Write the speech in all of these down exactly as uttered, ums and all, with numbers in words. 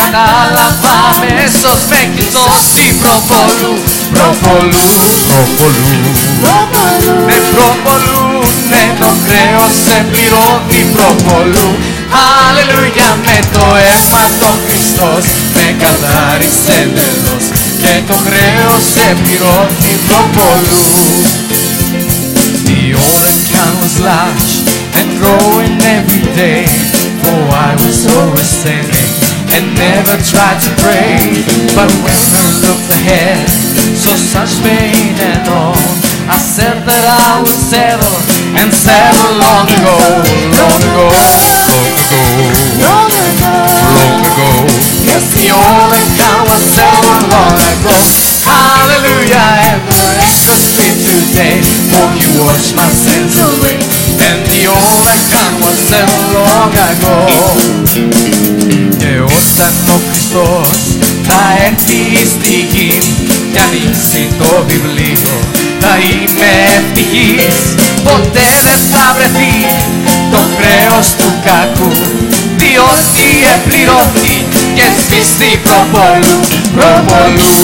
Κατάλαβα μέσως με κλεισώσει προπολού, προπολού, προπολού. Με προπολούν, με το χρέος σε πληρώνει προπολού. Αλληλούια, με το αίμα το Χριστός με καθάρισε εντελώς και το χρέος σε πληρώνει προπολού. The old account was large and growing every day, for I was always standing and never tried to pray. But when I looked ahead, saw such pain and all, I said that I would settle and settle long ago, long ago, long ago, long ago, long ago. Yes, the old account was settled long ago. Hallelujah, ever echoes me today, for you washed my sins away, and the old account was settled long ago. Και όταν ο Χριστός θα έρθει στη γη κι ανοίξει το βιβλίο, θα είμαι ευτυχής. Ποτέ δεν θα βρεθεί το χρέος του κακού, διότι επληρώθη και σβήστη προπολού, προπολού,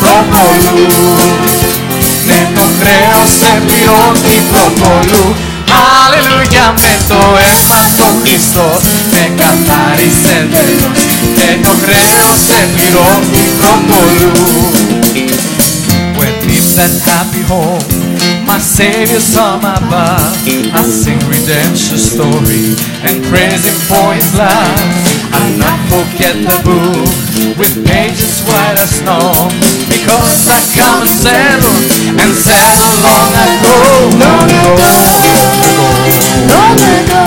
προπολού. Ναι, το χρέος επληρώθη προπολού. Αλληλούια, με το αίμα το Χριστός με καθάρισε εντελώς και το χρέος επληρώθη προπολού. When deep that happy home, my Savior saw my path, I sing redemption story and praise Him for His love. I'll not forget the book with pages white as snow, because I come and settle and settle long ago, long ago. Long ago,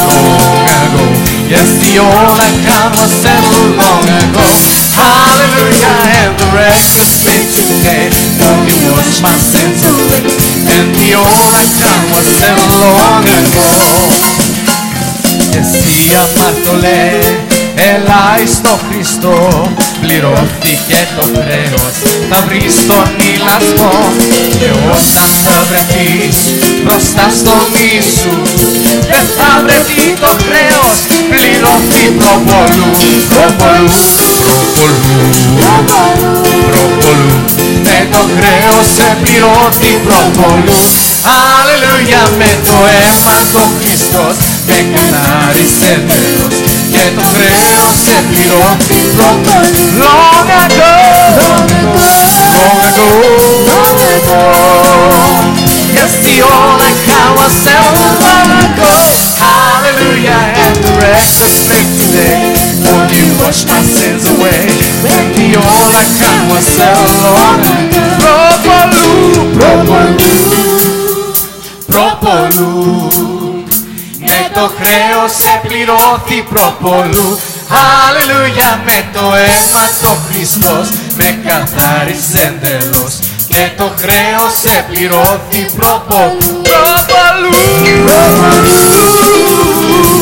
long ago. Yes, the old account was settled long ago. Hallelujah, and the records made today, for you washed my sins away, and the old account was settled long ago. Εσύ αμαρτωλέ, έλα εις το Χριστό, πληρώθηκε το χρέος, θα βρεις τον ηλασμό. Και όταν θα βρεθείς μπροστά στον Ιησού, δεν θα βρεθεί το χρέος, πληρωθεί προπολού, προπολού, προπολού, προπολού. Με το χρέος επληρώθη προπολού. Αλληλούια, με το αίμα το Χριστός με καθάρισε εντελώς και το χρέος επληρώθη προπολού. Long ago, long ago, long ago, long ago. Yes, the old account was settled long ago. Hallelujah, and the records make today, for you washed my sins away, and the old account was settled long ago. Προπολού, προπολού, προπολού. Με το χρέος επληρώθη προπολού. Αλληλούια, με το αίμα το Χριστός με καθάρισε εντελώς και το χρέος επληρώθη προπολού. Προπολού,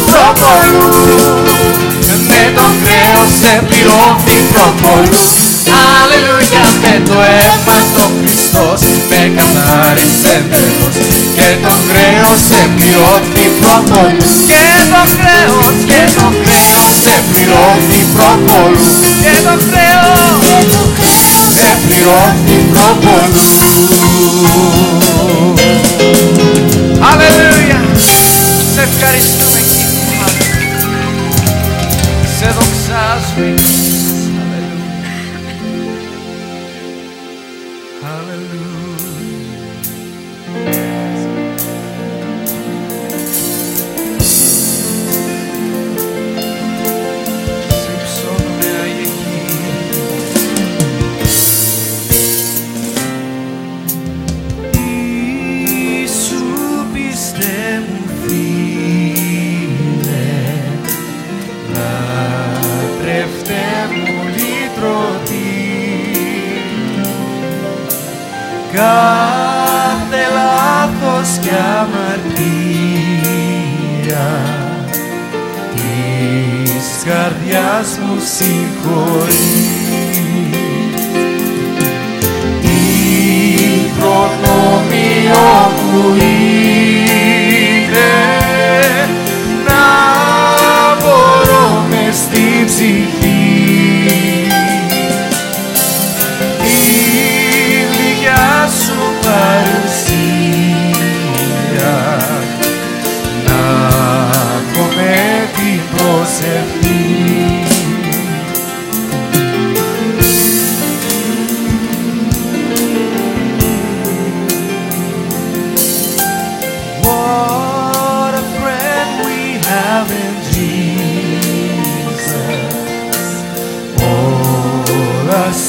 προπολού. Με το χρέος επληρώθη προπολού. Αλληλούια, με το αίμα το Χριστός με καθάρισε εντελώς και το χρέος επληρώθη προπολού. Και το χρέος, και το χρέος επληρώθη προπολού. Και το χρέος, και το χρέος επληρώθη προπολού. Αλληλούια, σε ευχαριστούμε Κύριε, σε δοξάζουμε. Κάθε λάθος κι αμαρτία της καρδιάς μου συγχωρείς. Η προνομία μου είναι να μπορώ μες στην ψυχή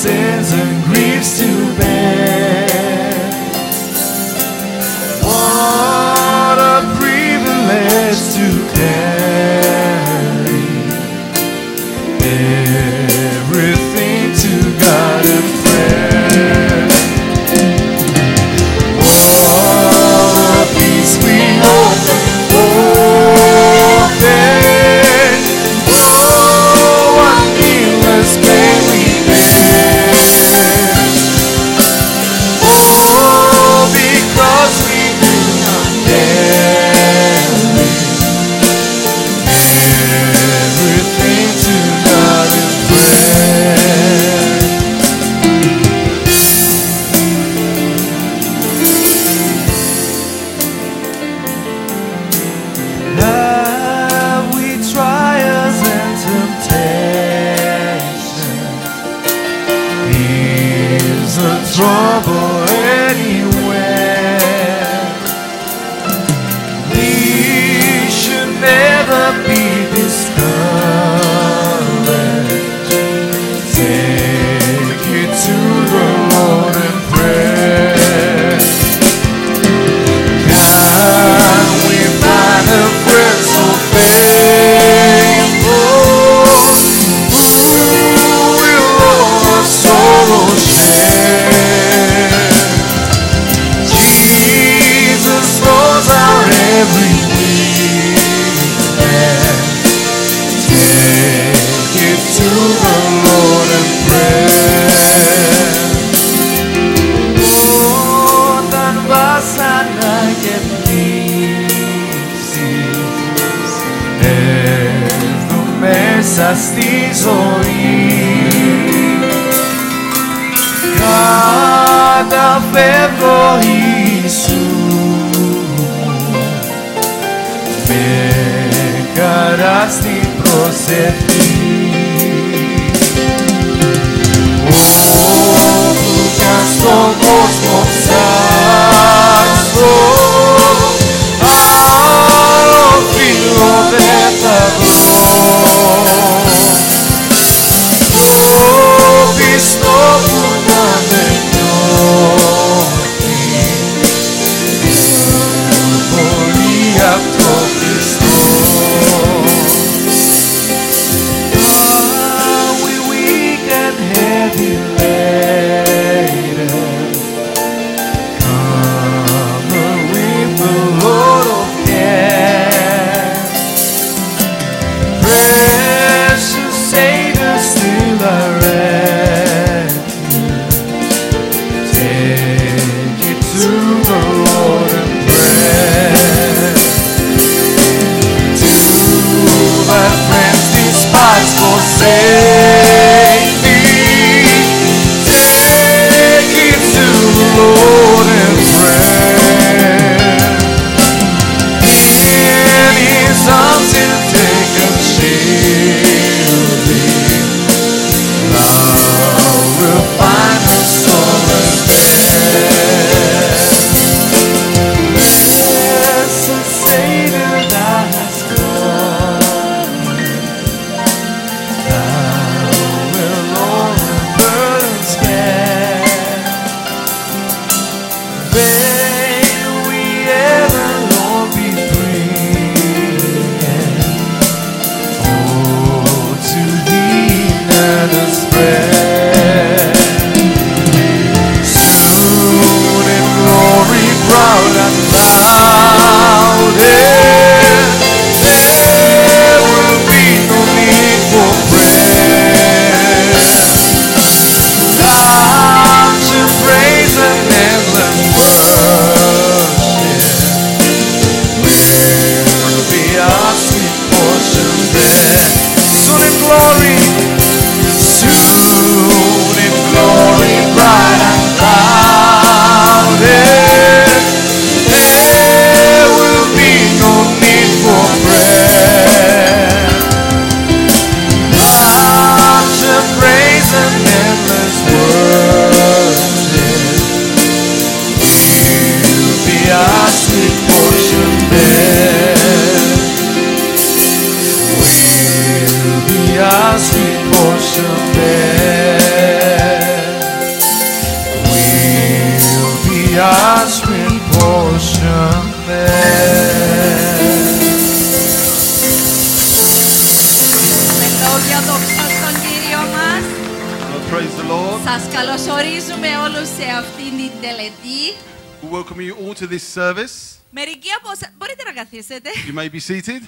sins and griefs to bear. What a privilege to carry everything to God in prayer. What a peace we know, oh, there. Praise the Lord. Σας καλωσορίζουμε όλους σε αυτήν την τελετή. We welcome you all to this service. Μερικοί από εσάς μπορείτε να καθίσετε. You may be seated.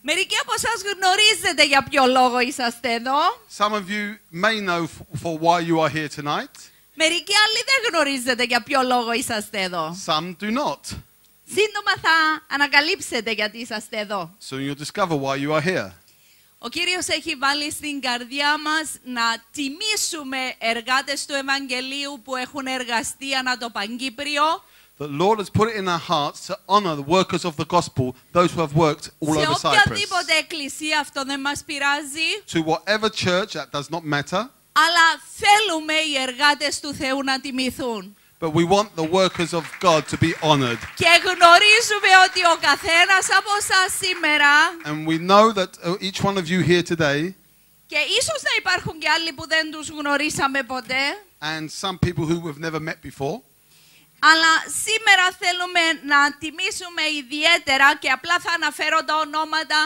Μερικοί από εσάς γνωρίζετε για ποιο λόγο είσαστε εδώ. Some of you may know for why you are here tonight. Μερικοί άλλοι δεν γνωρίζετε για ποιο λόγο είσαστε εδώ. Some do not. Σύντομα θα ανακαλύψετε γιατί είσαστε εδώ. So you'll discover why you are here. Ο Κύριος έχει βάλει στην καρδιά μας να τιμήσουμε εργάτες του Ευαγγελίου που έχουν εργαστεί ανά το Παγκύπριο. The Lord has put it in our hearts to honor the workers of the gospel, those who have worked all over Cyprus. Σε οποιαδήποτε εκκλησία αυτό δεν μας πειράζει. To whatever church, that does not matter. Αλλά θέλουμε οι εργάτες του Θεού να τιμηθούν. But we want the workers of God to be honored. Και γνωρίζουμε ότι ο καθένας από σας σήμερα. And we know that each one of you here today. Και ίσως να υπάρχουν και άλλοι που δεν τους γνωρίσαμε ποτέ. And some people who we've never met before. Αλλά σήμερα θέλουμε να τιμήσουμε ιδιαίτερα και απλά θα αναφέρω τα ονόματα.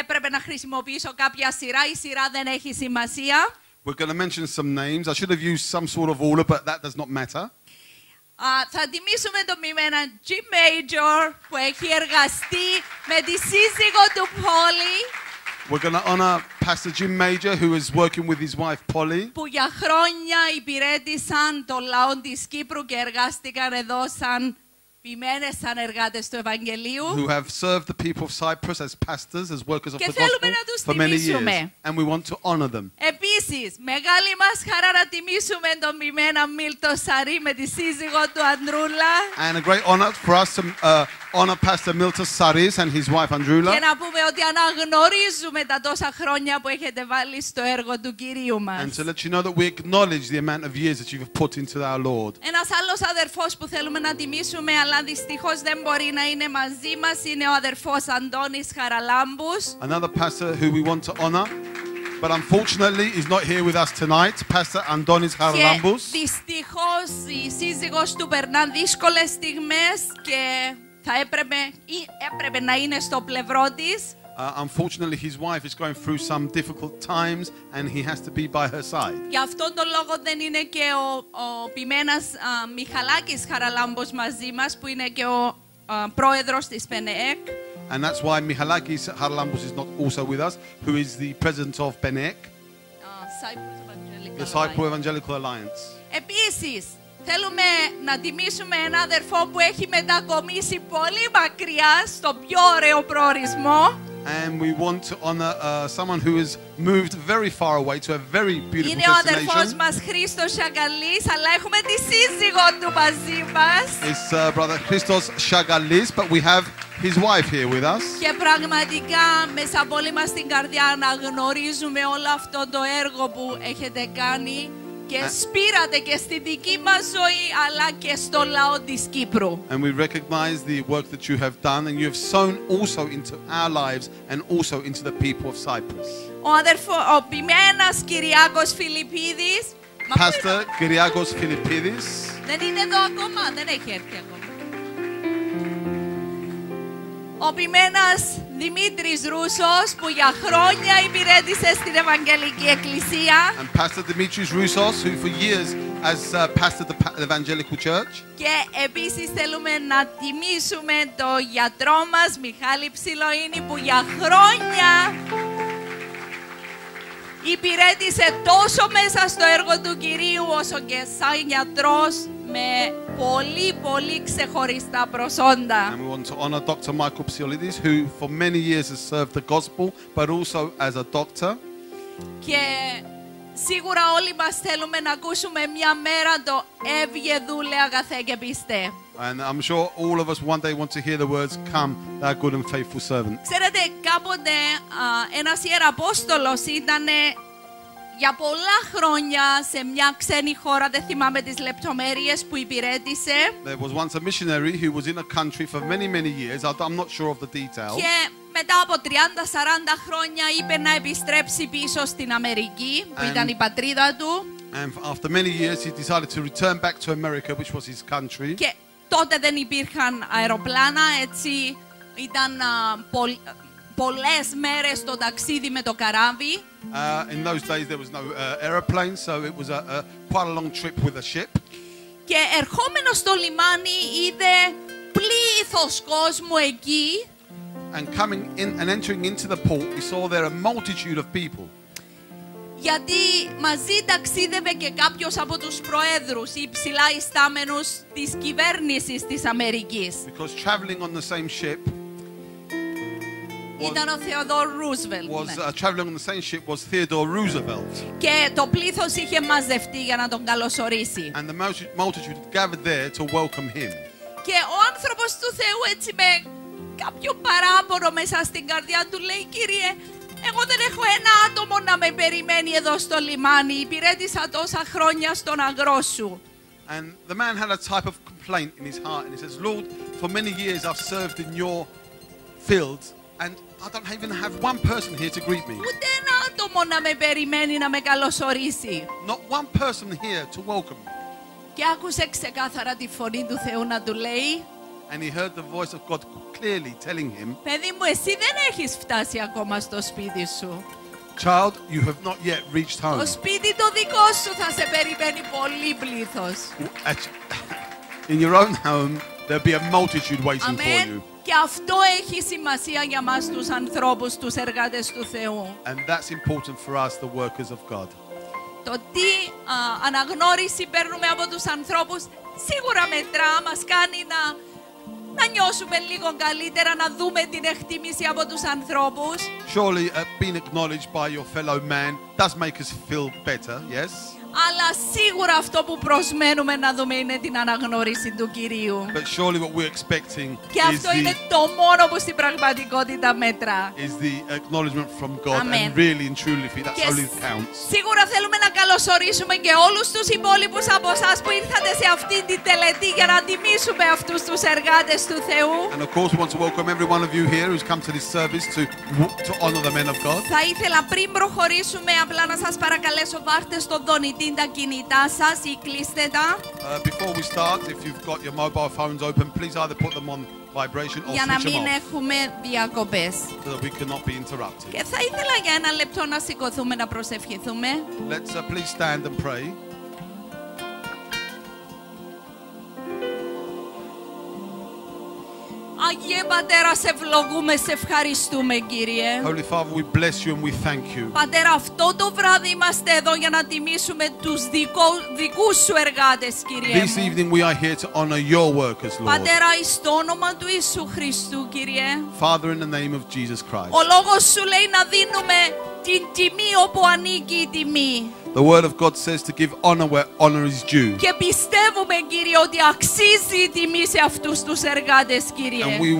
Έπρεπε να χρησιμοποιήσω κάποια σειρά, η σειρά δεν έχει σημασία. We're going to mention some names. I should have used some sort of order, but that does not matter. Θα τιμήσουμε τον μημένα Jim Major που έχει εργαστεί με τη σύζυγο του Polly. We're going to honor Pastor Jim Major who is working with his wife Polly. Που για χρόνια υπηρέτησαν το λαό της Κύπρου και εργάστηκαν εδώ σαν ποιμένες, σαν εργάτες του Ευαγγελίου. Who have served the people of Cyprus as pastors, as workers of the gospel for many years, and we want to honor them. Επίσης, μεγάλη μας χαρά να τιμήσουμε τον μημένα Milton Saris με τη σύζυγό του Androula. And a great honor for us to uh, honor Pastor Milton Saris and his wife Androula. Και να πούμε ότι αναγνωρίζουμε τα τόσα χρόνια που έχετε βάλει στο έργο του Κυρίου μας. And to let you know that we acknowledge the amount of years that you've put into our Lord. Ένας άλλος αδερφός που θέλουμε να τιμήσουμε, αλλά δυστυχώς δεν μπορεί να είναι μαζί μας, είναι ο αδερφός Αντώνης Χαραλάμπους. Another pastor who we want to honor, but unfortunately he's not here with us tonight, Pastor Andreas Andreou. Δυστυχώς η σύζυγος του περνά δύσκολες στιγμές και θα έπρεπε ή έπρεπε να είναι στο πλευρό της. Uh, unfortunately his wife is going through some difficult times and he has to be by her side. Γι' αυτόν τον λόγο δεν είναι και ο, ο ποιμένας uh, Μιχαλάκης Χαράλαμπος μαζί μας που είναι και ο uh, πρόεδρος της ΠΕΝΕΚ. And that's why Michalakis Haralambos is not also with us, who is the president of ΠΕΝΕΚ, the Cyprus Evangelical Alliance. Επίσης, θέλουμε να τιμήσουμε ένα αδερφό που έχει μετακομίσει πολύ μακριά στο πιο ωραίο προορισμό. And we want to honor uh, someone who has moved very far away to a very beautiful destination. Είναι ο αδερφός μας Χρήστος Σαγκαλής, αλλά έχουμε τη σύζυγό του μαζί μας. It's uh, brother Χρήστος Σαγκαλής, but we have his wife here with us. Και πραγματικά μέσα από όλη μας την καρδιά να γνωρίζουμε όλο αυτό το έργο που έχετε κάνει. Και σπήρατε και στη δική μας ζωή, αλλά και στο λαό της Κύπρου. And we recognize the work that you have done, and you have sown also into our lives, and also into the people of Cyprus. Ο αδερφός, ο ποιμένας Κυριάκος Φιλιππίδης. Pastor Κυριάκος Φιλιππίδης. Δεν είναι εδώ ακόμα, δεν έχει έρθει ακόμα. Ο ποιμένας Δημήτρης Ρούσος που για χρόνια υπηρέτησε στην Ευαγγελική Εκκλησία. And Pastor Dimitris Roussos who for years has uh, pastored the Evangelical Church. Και επίσης θέλουμε να τιμήσουμε το γιατρό μας Μιχάλη Ψιλοΐνη που για χρόνια υπηρέτησε τόσο μέσα στο έργο του Κυρίου όσο και σαν γιατρός με πολύ πολύ ξεχωριστά προσόντα. And we want to honor Doctor Michael Ψιλοΐνης, who for many years has served the gospel, but also as a doctor. Και σίγουρα όλοι μας θέλουμε να ακούσουμε μια μέρα το «Έβγε δούλε αγαθέ και πίστευε». And I'm sure all of us one day want to hear the words, "Come, thou good and faithful servant." Ξέρετε, κάποτε ένας ιεραπόστολος ήτανε για πολλά χρόνια σε μια ξένη χώρα, δεν θυμάμαι τις λεπτομέρειες, που υπηρέτησε. There was once a missionary who was in a country for many many years. I'm not sure of the details. Και μετά από τριάντα σαράντα χρόνια είπε να επιστρέψει πίσω στην Αμερική, που and, ήταν η πατρίδα του. And after many years he decided to return back to America, which was his country. Και τότε δεν υπήρχαν αεροπλάνα, έτσι ήταν uh, πολύ πολλές μέρες στο ταξίδι με το καράβι. Uh, in those days there was no uh, aeroplane, so it was a, a quite a long trip with a ship. Και ερχόμενος στο λιμάνι είδε πλήθος κόσμου εκεί. And coming in and entering into the port, we saw there a multitude of people. Γιατί μαζί ταξίδευε και κάποιος από τους προέδρους ή υψηλά ιστάμενους της κυβέρνησης της Αμερικής. Because traveling on the same ship was, ήταν ο Theodore Roosevelt. Was, uh, traveling on the same ship was Theodore Roosevelt. Και το πλήθος είχε μαζευτεί για να τον καλωσορίσει. And the multitude gathered there to welcome him. Και ο άνθρωπος του Θεού έτσι με κάποιο παράπορο μέσα στην καρδιά του λέει, Κύριε, εγώ δεν έχω ένα άτομο να με περιμένει εδώ στο λιμάνι. Υπηρέτησα τόσα χρόνια στον αγρό σου. And the man had a type of complaint in his heart, and he says, Lord, for many years I've served in your field, and I don't even have one person here to greet me. Ούτε ένα άτομο να με περιμένει να με καλωσορίσει. Not one person here to welcome me. Και άκουσε ξεκάθαρα τη φωνή του Θεού να του λέει. And he heard the voice of God clearly telling him, Παιδί μου, εσύ δεν έχεις φτάσει ακόμα στο σπίτι σου. Child, you have not yet reached home. Το σπίτι το δικό σου θα σε περιμένει πολύ πλήθος. In your own home, there'll be a multitude waiting Amen. For you. Και αυτό έχει σημασία για μας τους ανθρώπους, τους εργάτες του Θεού. And that's important for us, the workers of God. Το τι uh, αναγνώριση παίρνουμε από τους ανθρώπους, σίγουρα μετρά, μας κάνει να... να νιώσουμε λίγο καλύτερα, να δούμε την εκτίμηση από τους ανθρώπους. Surely being acknowledged by your fellow man does make us feel better, yes? Αλλά σίγουρα αυτό που προσμένουμε να δούμε είναι την αναγνώριση του Κυρίου. But surely what we're expecting και αυτό is είναι the... το μόνο που στην πραγματικότητα μέτρα. Is the acknowledgement from God Amen. And really and truly that's yes. only counts. Σίγουρα θέλουμε να καλωσορίσουμε και όλους τους υπόλοιπους από εσάς που ήρθατε σε αυτή την τελετή για να τιμήσουμε αυτούς τους εργάτες του Θεού. And of course we want to welcome every one of you here who's come to this service to to honor the men of God. Θα ήθελα πριν προχωρήσουμε απλά να σας παρακαλέσω βάρτε στο δόνι τα κινητά σας ή κλείστε τα. Before we start, if you've got your mobile phones open, please either put them on vibration or switch them off. Για να μην έχουμε διακοπές. So that we cannot be interrupted. Και θα ήθελα για ένα λεπτό να σηκωθούμε να προσευχηθούμε. Let's uh, please stand and pray. Αγιέ Πατέρα, σε ευλογούμε, σε ευχαριστούμε, Κύριε. Holy Father, we bless you and we thank you. Πατέρα, αυτό το βράδυ είμαστε εδώ για να τιμήσουμε τους δικούς σου εργάτες, Κύριε. This evening we are here to honor your workers, Lord. Πατέρα, εις το όνομα του Ιησού Χριστού, Κύριε. Father, in the name of Jesus Christ. Ο λόγος σου λέει να δίνουμε την τιμή όπου ανήκει η τιμή. The word of God says to give honor where honor is due. Και πιστεύουμε, Κύριε, ότι αξίζει η τιμή σε αυτούς τους εργάτες, Κύριε. And we,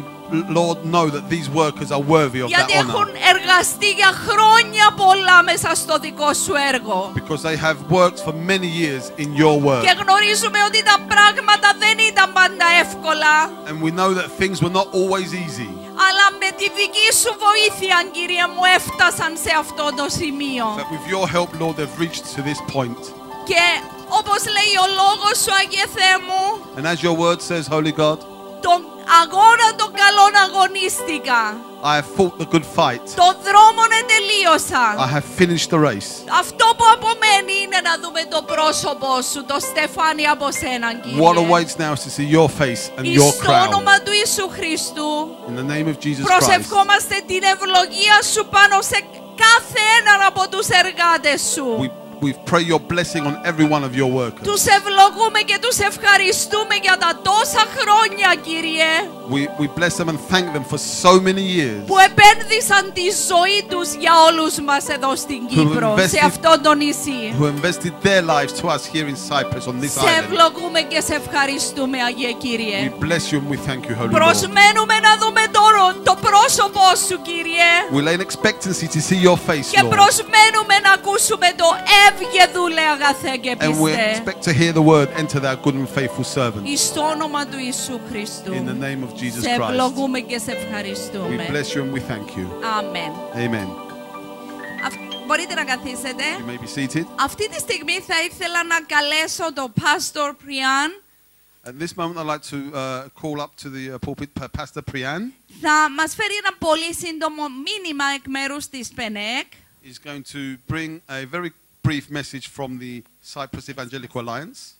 Lord, know that these workers are worthy of that honor. Γιατί έχουν εργαστεί για χρόνια πολλά μέσα στο δικό σου έργο. Because they have worked for many years in your word. Και γνωρίζουμε ότι τα πράγματα δεν ήταν πάντα εύκολα. And we know that things were not always easy. Αλλά με τη δική σου βοήθεια, Κύριε μου, έφτασαν σε αυτό το σημείο. That with your help, Lord, they've reached to this point. Και όπως λέει ο λόγος σου, Άγιε Θεέ μου, and as your word says, Holy God, τον αγώνα των καλών αγωνίστηκα. I have fought the good fight. Το δρόμο τελείωσα. I have finished the race. Αυτό που απομένει είναι να δούμε το πρόσωπό σου, το στεφάνι από σένα, Κύριε. What awaits now is to see your face and your crown. Στο όνομα του Ιησού Χριστού. In the name of Jesus Christ. Προσευχόμαστε την ευλογία σου πάνω σε κάθε έναν από τους εργάτες σου. We We pray your blessing on every one of your workers. Τους ευλογούμε και τους ευχαριστούμε για τα τόσα χρόνια, Κύριε. We we bless them and thank them for so many years. Που επένδυσαν τη ζωή τους για όλους μας εδώ στην Κύπρο, σε αυτό το νησί. Who invested their lives to us here in Cyprus on this island. Σε ευλογούμε και σε ευχαριστούμε, Άγιε Κύριε. We bless you and we thank you, Holy Lord. Προσμένουμε να δούμε τώρα το πρόσωπό σου, Κύριε. We lay in expectancy to see your face, Lord. Και προσμένουμε να ακούσουμε το and we expect to hear the word, enter thou good and faithful servant. In the name of Jesus Christ. We bless you and we thank you. Amen. Amen. Μπορείτε να καθίσετε. You may be seated. Αυτή τη στιγμή θα ήθελα να καλέσω τον Pastor Priyan At this moment, I'd like to uh, call up to the uh, pulpit Pastor Priyan. Θα μας φέρει ένα πολύ σύντομο μήνυμα εκ μέρους της ΠΕΝΕΚ. He's going to bring a very brief message from the Cyprus Evangelical Alliance.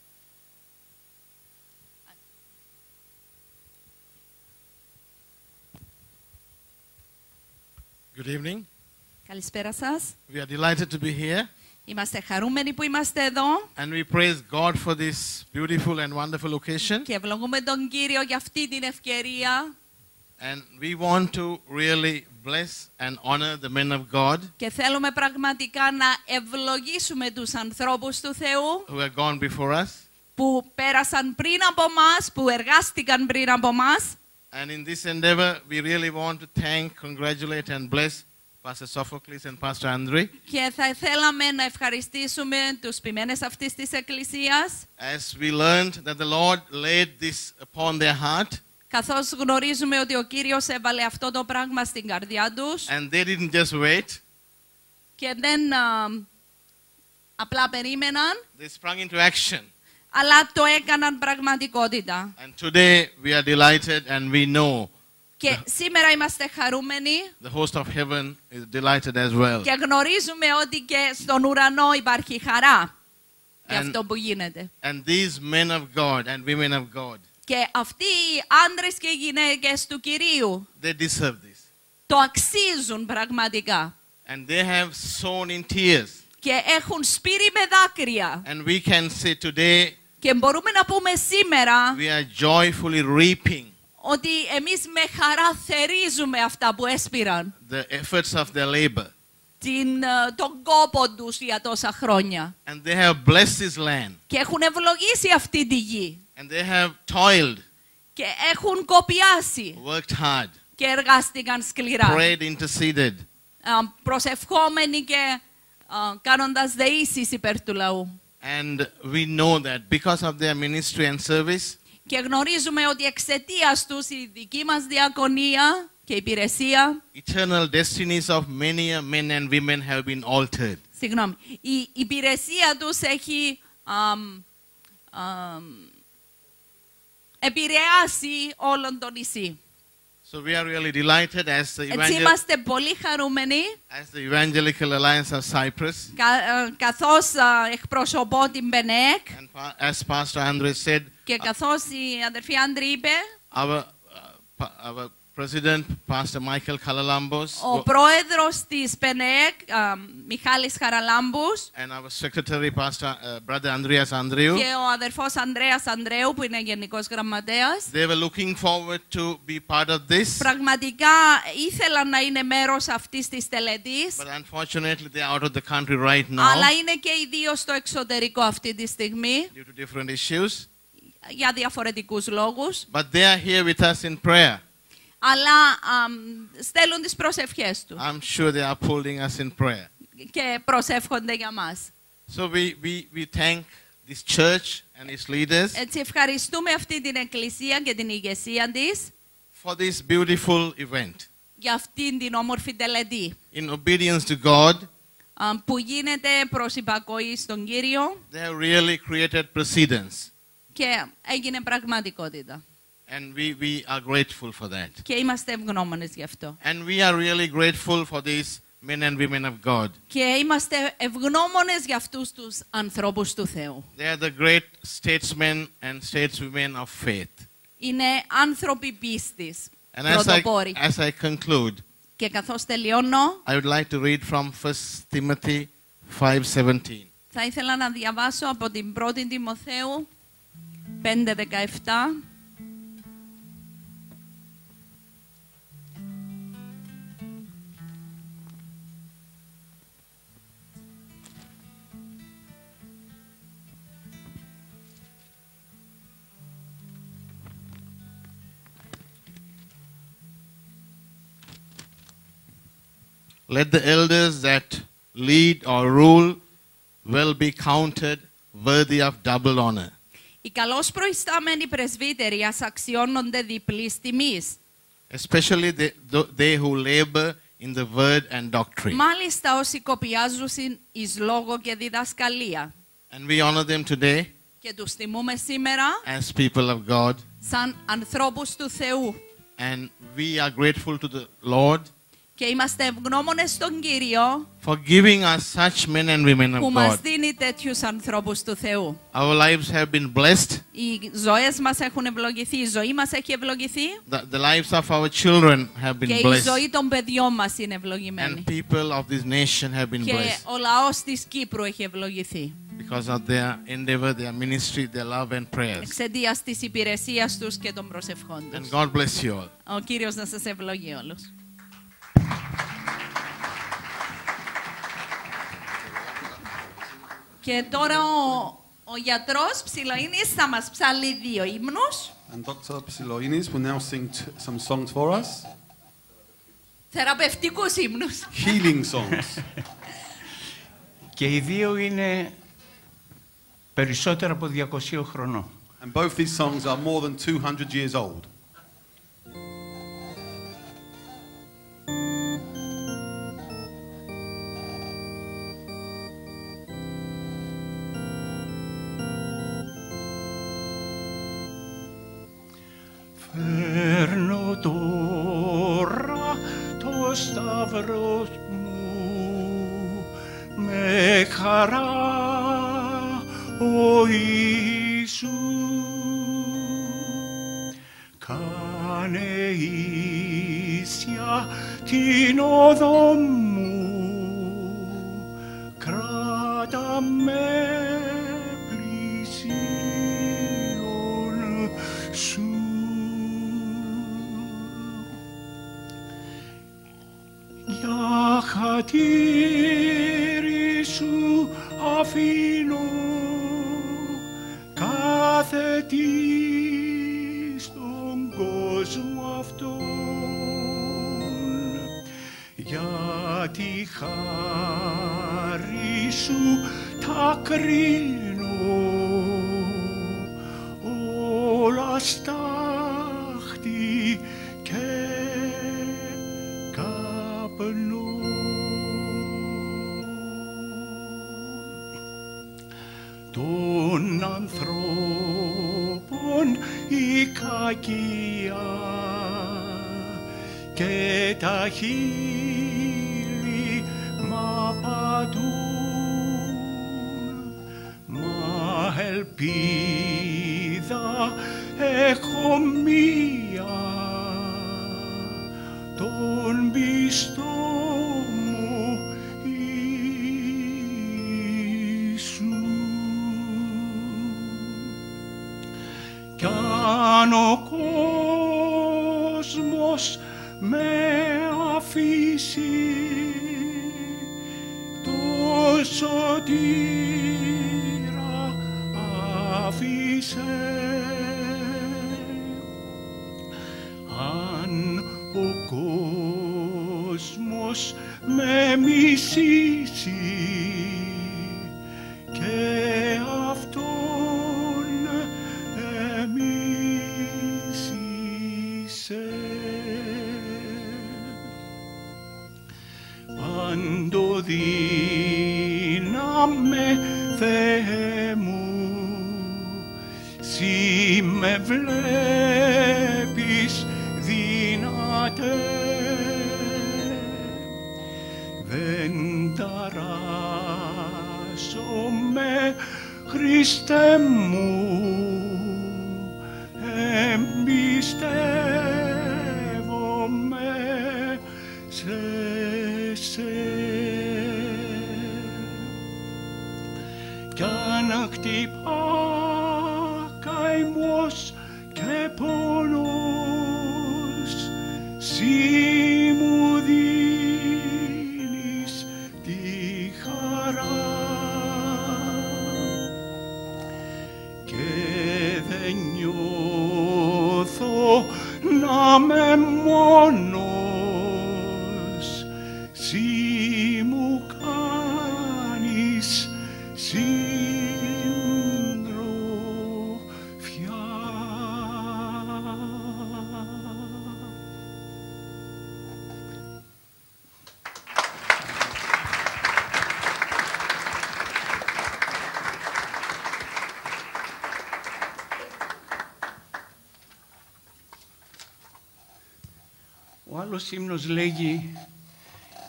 Good evening. Καλησπέρα σας. We are delighted to be here. Είμαστε χαρούμενοι που είμαστε εδώ. And we praise God for this beautiful and wonderful occasion. Και ευλογούμε τον Κύριο για αυτή την ευκαιρία. And we want to really bless and honor the men of God. Και θέλουμε πραγματικά να ευλογήσουμε τους ανθρώπους του Θεού. Who have gone before us. Που πέρασαν πριν από μας, που εργάστηκαν πριν από μας. And in this endeavor, we really want to thank, congratulate, and bless Pastor Sophocles and Pastor Andreou. Και θα θέλαμε να ευχαριστήσουμε τους ποιμένες αυτής της εκκλησίας. As we learned that the Lord laid this upon their heart. Καθώς γνωρίζουμε ότι ο Κύριος έβαλε αυτό το πράγμα στην καρδιά τους. And they didn't just wait. Και δεν uh, απλά περίμεναν. They sprang into action. Αλλά το έκαναν πραγματικότητα. And today we are delighted and we know. Και σήμερα είμαστε χαρούμενοι. The host of heaven is delighted as well. Και γνωρίζουμε ότι και στον ουρανό υπάρχει χαρά για αυτό που γίνεται. And these men of God and women of God. Και αυτοί οι άντρες και οι γυναίκες του Κυρίου. They deserve this. Το αξίζουν πραγματικά. And they have sown in tears. Και έχουν σπείρει με δάκρυα. And we can say today. Και μπορούμε να πούμε σήμερα. We are joyfully reaping. Ότι εμείς με χαρά θερίζουμε αυτά που έσπηραν. The efforts of their labor. Την, uh, τον κόπο τους για τόσα χρόνια. And they have blessed this land. Και έχουν ευλογήσει αυτή τη γη. And they have toiled. Και έχουν κοπιάσει. Worked hard. Και εργάστηκαν σκληρά. Prayed, interceded. Uh, προσευχόμενοι και uh, κάνοντας δεήσεις υπέρ του λαού. And we know that because of their ministry and service. Και γνωρίζουμε ότι εξαιτίας τους η δική μας διακονία και υπηρεσία. Eternal destinies of many men and women have been altered. Συγγνώμη. Η υπηρεσία τους έχει um, um, επηρεάσει όλον τον νησί. So we are really delighted as the evangel. Έτσι είμαστε πολύ χαρούμενοι. As the Evangelical Alliance of Cyprus. Καθώς εκπροσωπώ την ΠΕΝΕΚ. As Pastor Andrew said. Και καθώς η αδερφή Άντρη είπε. Our, our President, Pastor Michael Χαραλάμπος. Ο πρόεδρος της ΠΕΝΕΚ, Μιχάλης Χαραλάμπους. And our Secretary, Pastor Brother Andreas Andreou. Και ο αδερφός Ανδρέας Ανδρέου, που είναι γενικός γραμματέας. They were looking forward to be part of this. Πραγματικά ήθελαν να είναι μέρος αυτής της τελετής. But unfortunately, they are out of the country right now. Αλλά είναι και οι δύο στο εξωτερικό αυτή τη στιγμή. Due to different issues. Για διαφορετικούς λόγους. But they are here with us in prayer. Αλλά um, στέλνουν τις προσευχές του. I'm sure they are pulling us in prayer. Και προσεύχονται για μας. So we we we thank this church and its leaders. Έτσι ευχαριστούμε αυτή την εκκλησία και την ηγεσία της. For this beautiful event. Για αυτήν την όμορφη τελετή. In obedience to God. Um, που γίνεται προς υπακοή στον Κύριο. They have really created precedence. Και έγινε πραγματικότητα. And we, we are grateful for that. Και είμαστε ευγνώμονες γι' αυτό. And we are really grateful for these men and women of God. Και είμαστε ευγνώμονες για αυτούς τους ανθρώπους του Θεού. They are the great statesmen and stateswomen of faith. Είναι άνθρωποι πίστης. And as I, as I conclude, και καθώς τελειώνω, I would like to read from First Timothy five seventeen. Θα ήθελα να διαβάσω από την πρώτη Τιμοθέου πέντε δεκαεπτά. Let the elders that lead or rule well be counted worthy of double honor. Οι καλώς προϊστάμενοι πρεσβύτεροι ας αξιώνονται διπλής τιμής. Especially they, they who labor in the word and doctrine. Μάλιστα όσοι κοπιάζουν εις λόγο και διδασκαλία. And we honor them today. Και τους τιμούμε σήμερα as people of God, σαν ανθρώπους του Θεού. And we are grateful to the Lord, και είμαστε ευγνώμονες στον Κύριο for giving us such men and women of God. Που μας δίνει τέτοιους ανθρώπους του Θεού. Our lives have been blessed. Οι ζωές μας έχουν ευλογηθεί, η ζωή μας έχει ευλογηθεί. The, the lives of our children have been blessed. Και η ζωή των παιδιών μας είναι ευλογημένη. And people of this nation have been blessed. Και ο λαός της Κύπρου έχει ευλογηθεί. Because of their endeavor, their ministry, their love and prayers. Εξαιτίας της υπηρεσίας τους και των προσευχών τους. And God bless you all. Ο Κύριος να σας ευλογεί όλους. Και τώρα ο, ο γιατρός Ψιλοΐνης θα μας ψαλεί δύο ύμνους. And Doctor Ψιλοΐνης will now sing some songs for us. Θεραπευτικούς ύμνους. Healing songs. Και οι δύο είναι περισσότερα από διακόσια χρονών. And both these songs are more than two hundred years old. Φέρνω τώρα το σταυρό μου με χαρά, ο Ιησού. Κάνε ίσια την οδό μου, κράτα με πλησίον σου. Για χατήρι σου αφήνω κάθε τι στον κόσμο αυτόν. Για τη χάρη σου τα κρίνω όλα στάχτη και καπνό. Των ανθρώπων η κακία και τα χείλη μ' απατούν, μα ελπίδα έχω μία, τον πιστό μου Ιησού. Κι αν ο κόσμος με αφήσει, το σωτήρα άφησε. Αν ο κόσμος με μισήσει και αυτόν εμίσησε, παντοδύναμε Θεέ μου, σύ με βλέπεις δυνατέ, δεν ταράζομαι Χριστέ μου, εμπιστεύομαι σε σε. Κι αν χτυπά καημός και πόνος, σύ μου δίνεις τη χαρά, και δεν νιώθω να είμαι μόνος, σύ μου κάνεις συντροφιά. Ο άλλος ύμνος λέγει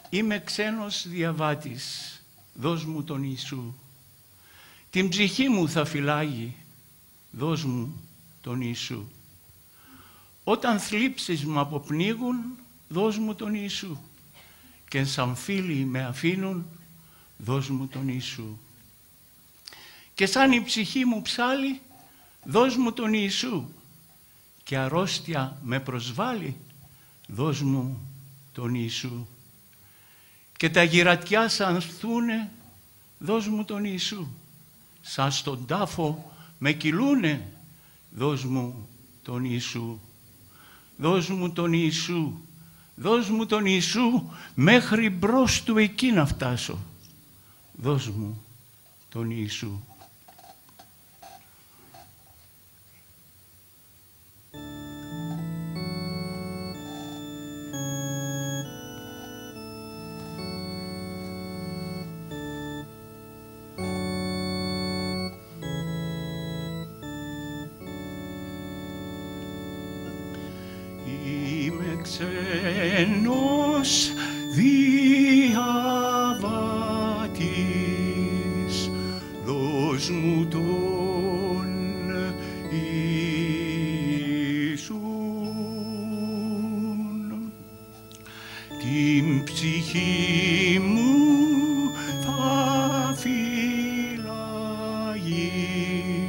«Είμαι ξένος διαβάτης, δώσ' μου τον Ιησού. Την ψυχή μου θα φυλάγει, δώσ' μου τον Ιησού. Όταν θλίψεις μου αποπνίγουν, δώσ' μου τον Ιησού. Και σαν φίλοι με αφήνουν, δώσ' μου τον Ιησού. Και σαν η ψυχή μου ψάλλει, δώσ' μου τον Ιησού. Και αρρώστια με προσβάλλει, δώσ' μου τον Ιησού. Και τα γυρατιά σαν θούνε, δώσ' μου τον Ιησού. Σαν στον τάφο με κυλούνε, δώσ' μου τον Ιησού. Δώσ' μου τον Ιησού, δώσ' μου τον Ιησού, μέχρι μπρος του εκεί να φτάσω. Δώσ' μου τον Ιησού. Ξένος διαβάτης, δώσ' μου τον Ιησούν, την ψυχή μου θα φυλάγει,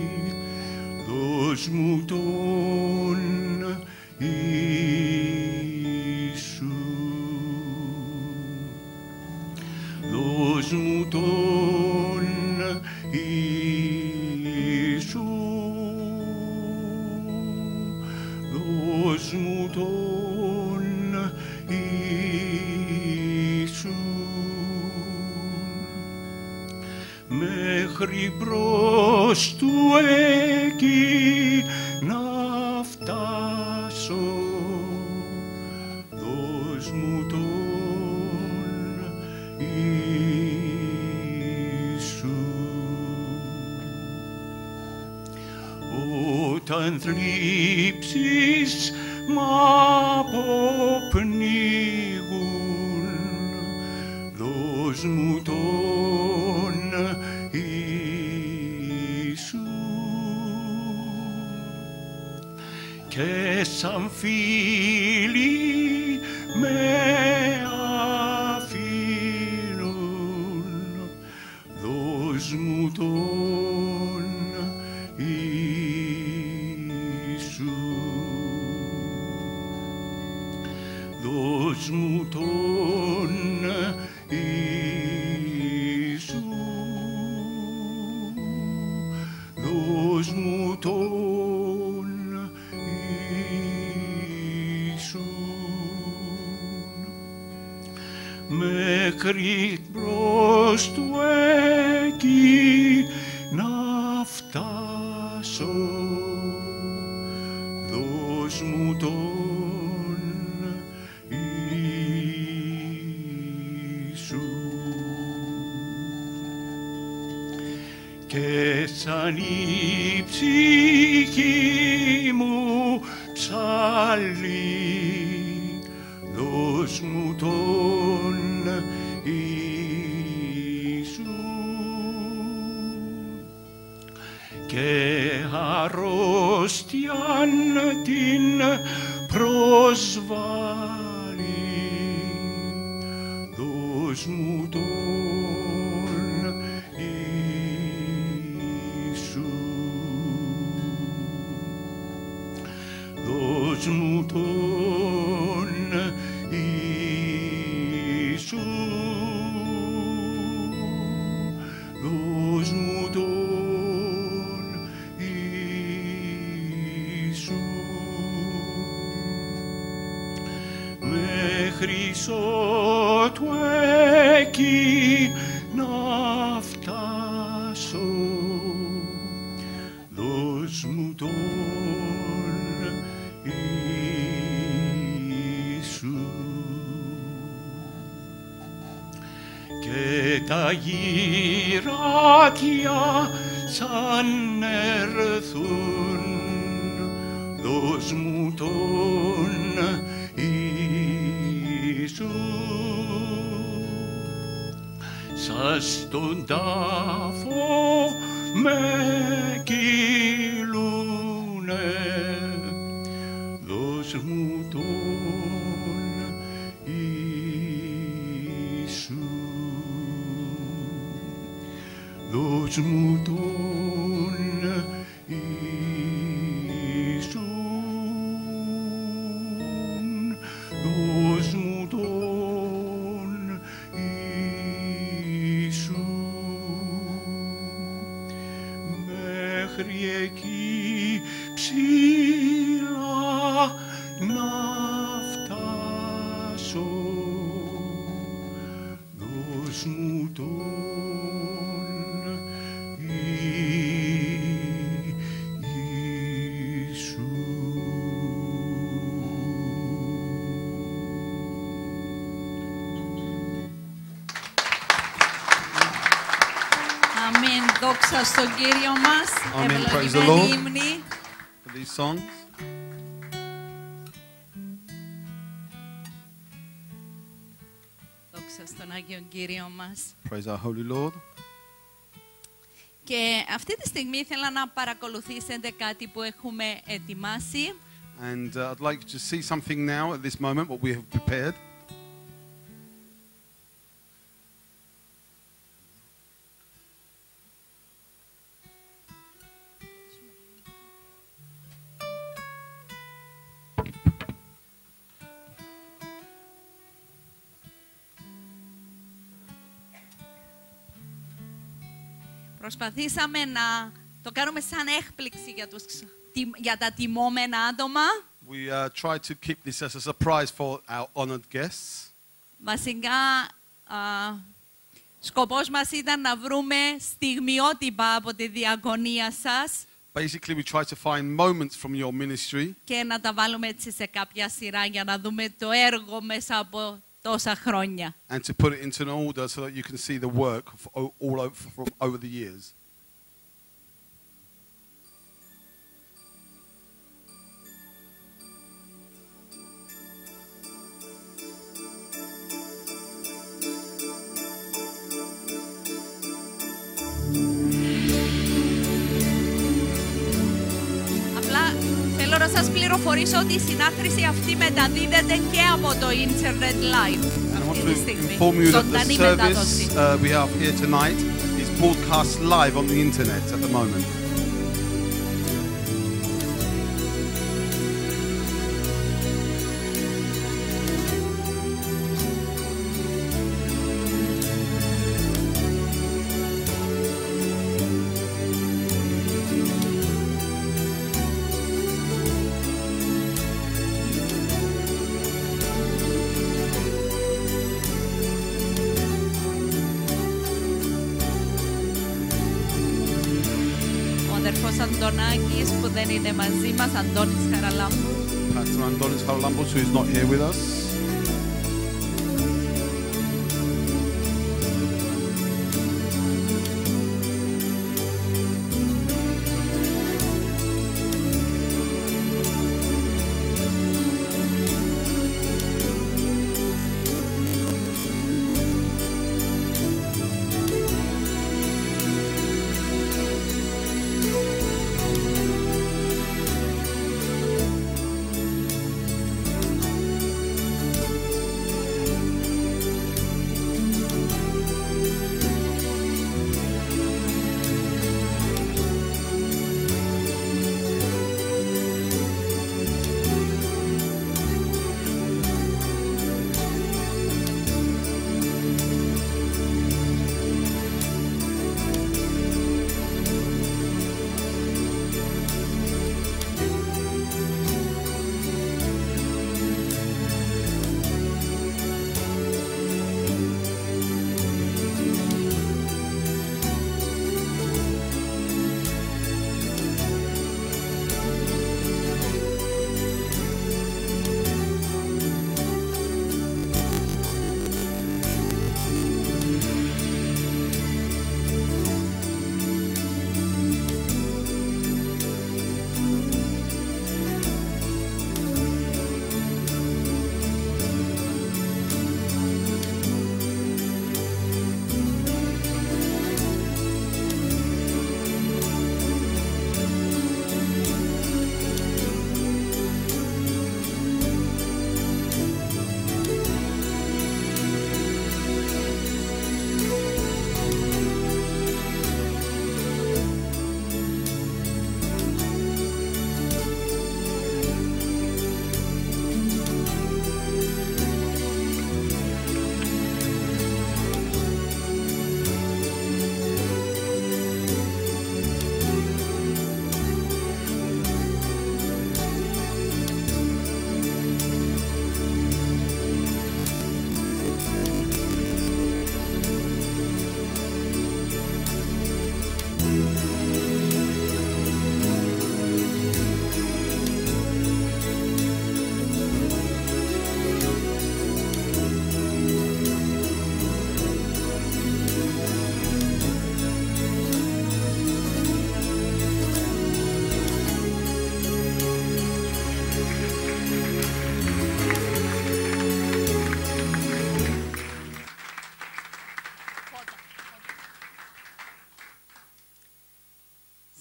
δώσ' μου τον Ιησούν. Δώσ' μου τον Ιησού, δώσ' μου τον Ιησού, μέχρι μπρος του εκεί να φτάσω, δώσ' μου τον Ιησού. Όταν θλίψεις μ' αποπνίγουν, δώσ' μου τον Ιησού. Και σαν φίλοι με αφήνουν, δώσ' μου τον Ιησού. Δώσ' μου τον Ιησού, δώσ' μου τον Ιησού, μέχρι μπρος του εκεί να φτάσω, δώσ' μου τον. Και σαν η ψυχή μου ψάλλει, δώσ' μου τον Ιησού. Και αρρώστιαν την προσβάλλει, δώσ' μου τον Ιησού. Δώσ' μου τον Ιησού, δώσ' μου τον Ιησού, μέχρι ότου εκεί να φτάσω, δώσ' μου τον Ιησού. Και τα γυρατιά σαν έρθουν, δώσ' μου τον Ιησού. Ιησού, σας τον τάφο με κυλούνε, δώσ' μου τον Ιησού, δώσ' μου τον Ιησού, δώσ' μου τον Ιησού, μέχρι εκεί ψηλά να φτάσω, δώσ' μου τον Ιησού. Αμήν, δόξα στον Κύριο μας. Ευλογημένη ύμνη. Δόξα στον Άγιο Κύριο μας. Praise our Holy Lord. Και αυτή τη στιγμή ήθελα να παρακολουθήσετε κάτι που έχουμε ετοιμάσει. And uh, I'd like to see something now at this moment what we have prepared. Προσπαθήσαμε να το κάνουμε σαν έκπληξη για, τους, για τα τιμώμενα άτομα. We uh, try to keep this as a surprise for our honored guests. Βασικά, uh, σκοπός μας ήταν να βρούμε στιγμιότυπα από τη διακονία σας. Basically, we try to find moments from your ministry. Και να τα βάλουμε έτσι σε κάποια σειρά για να δούμε το έργο μέσα από τόσα χρόνια. And to put it into an order so that you can see the work all over, from over the years. Θέλω να σας πληροφορήσω ότι η συνάθρηση αυτή μεταδίδεται και από το Internet Live αυτή τη στιγμή. Ζωντανή μετάδοση. Είναι μαζί μας Αντώνης Χαραλάμπους. Pastor Andreas Andreou, who is not here with us.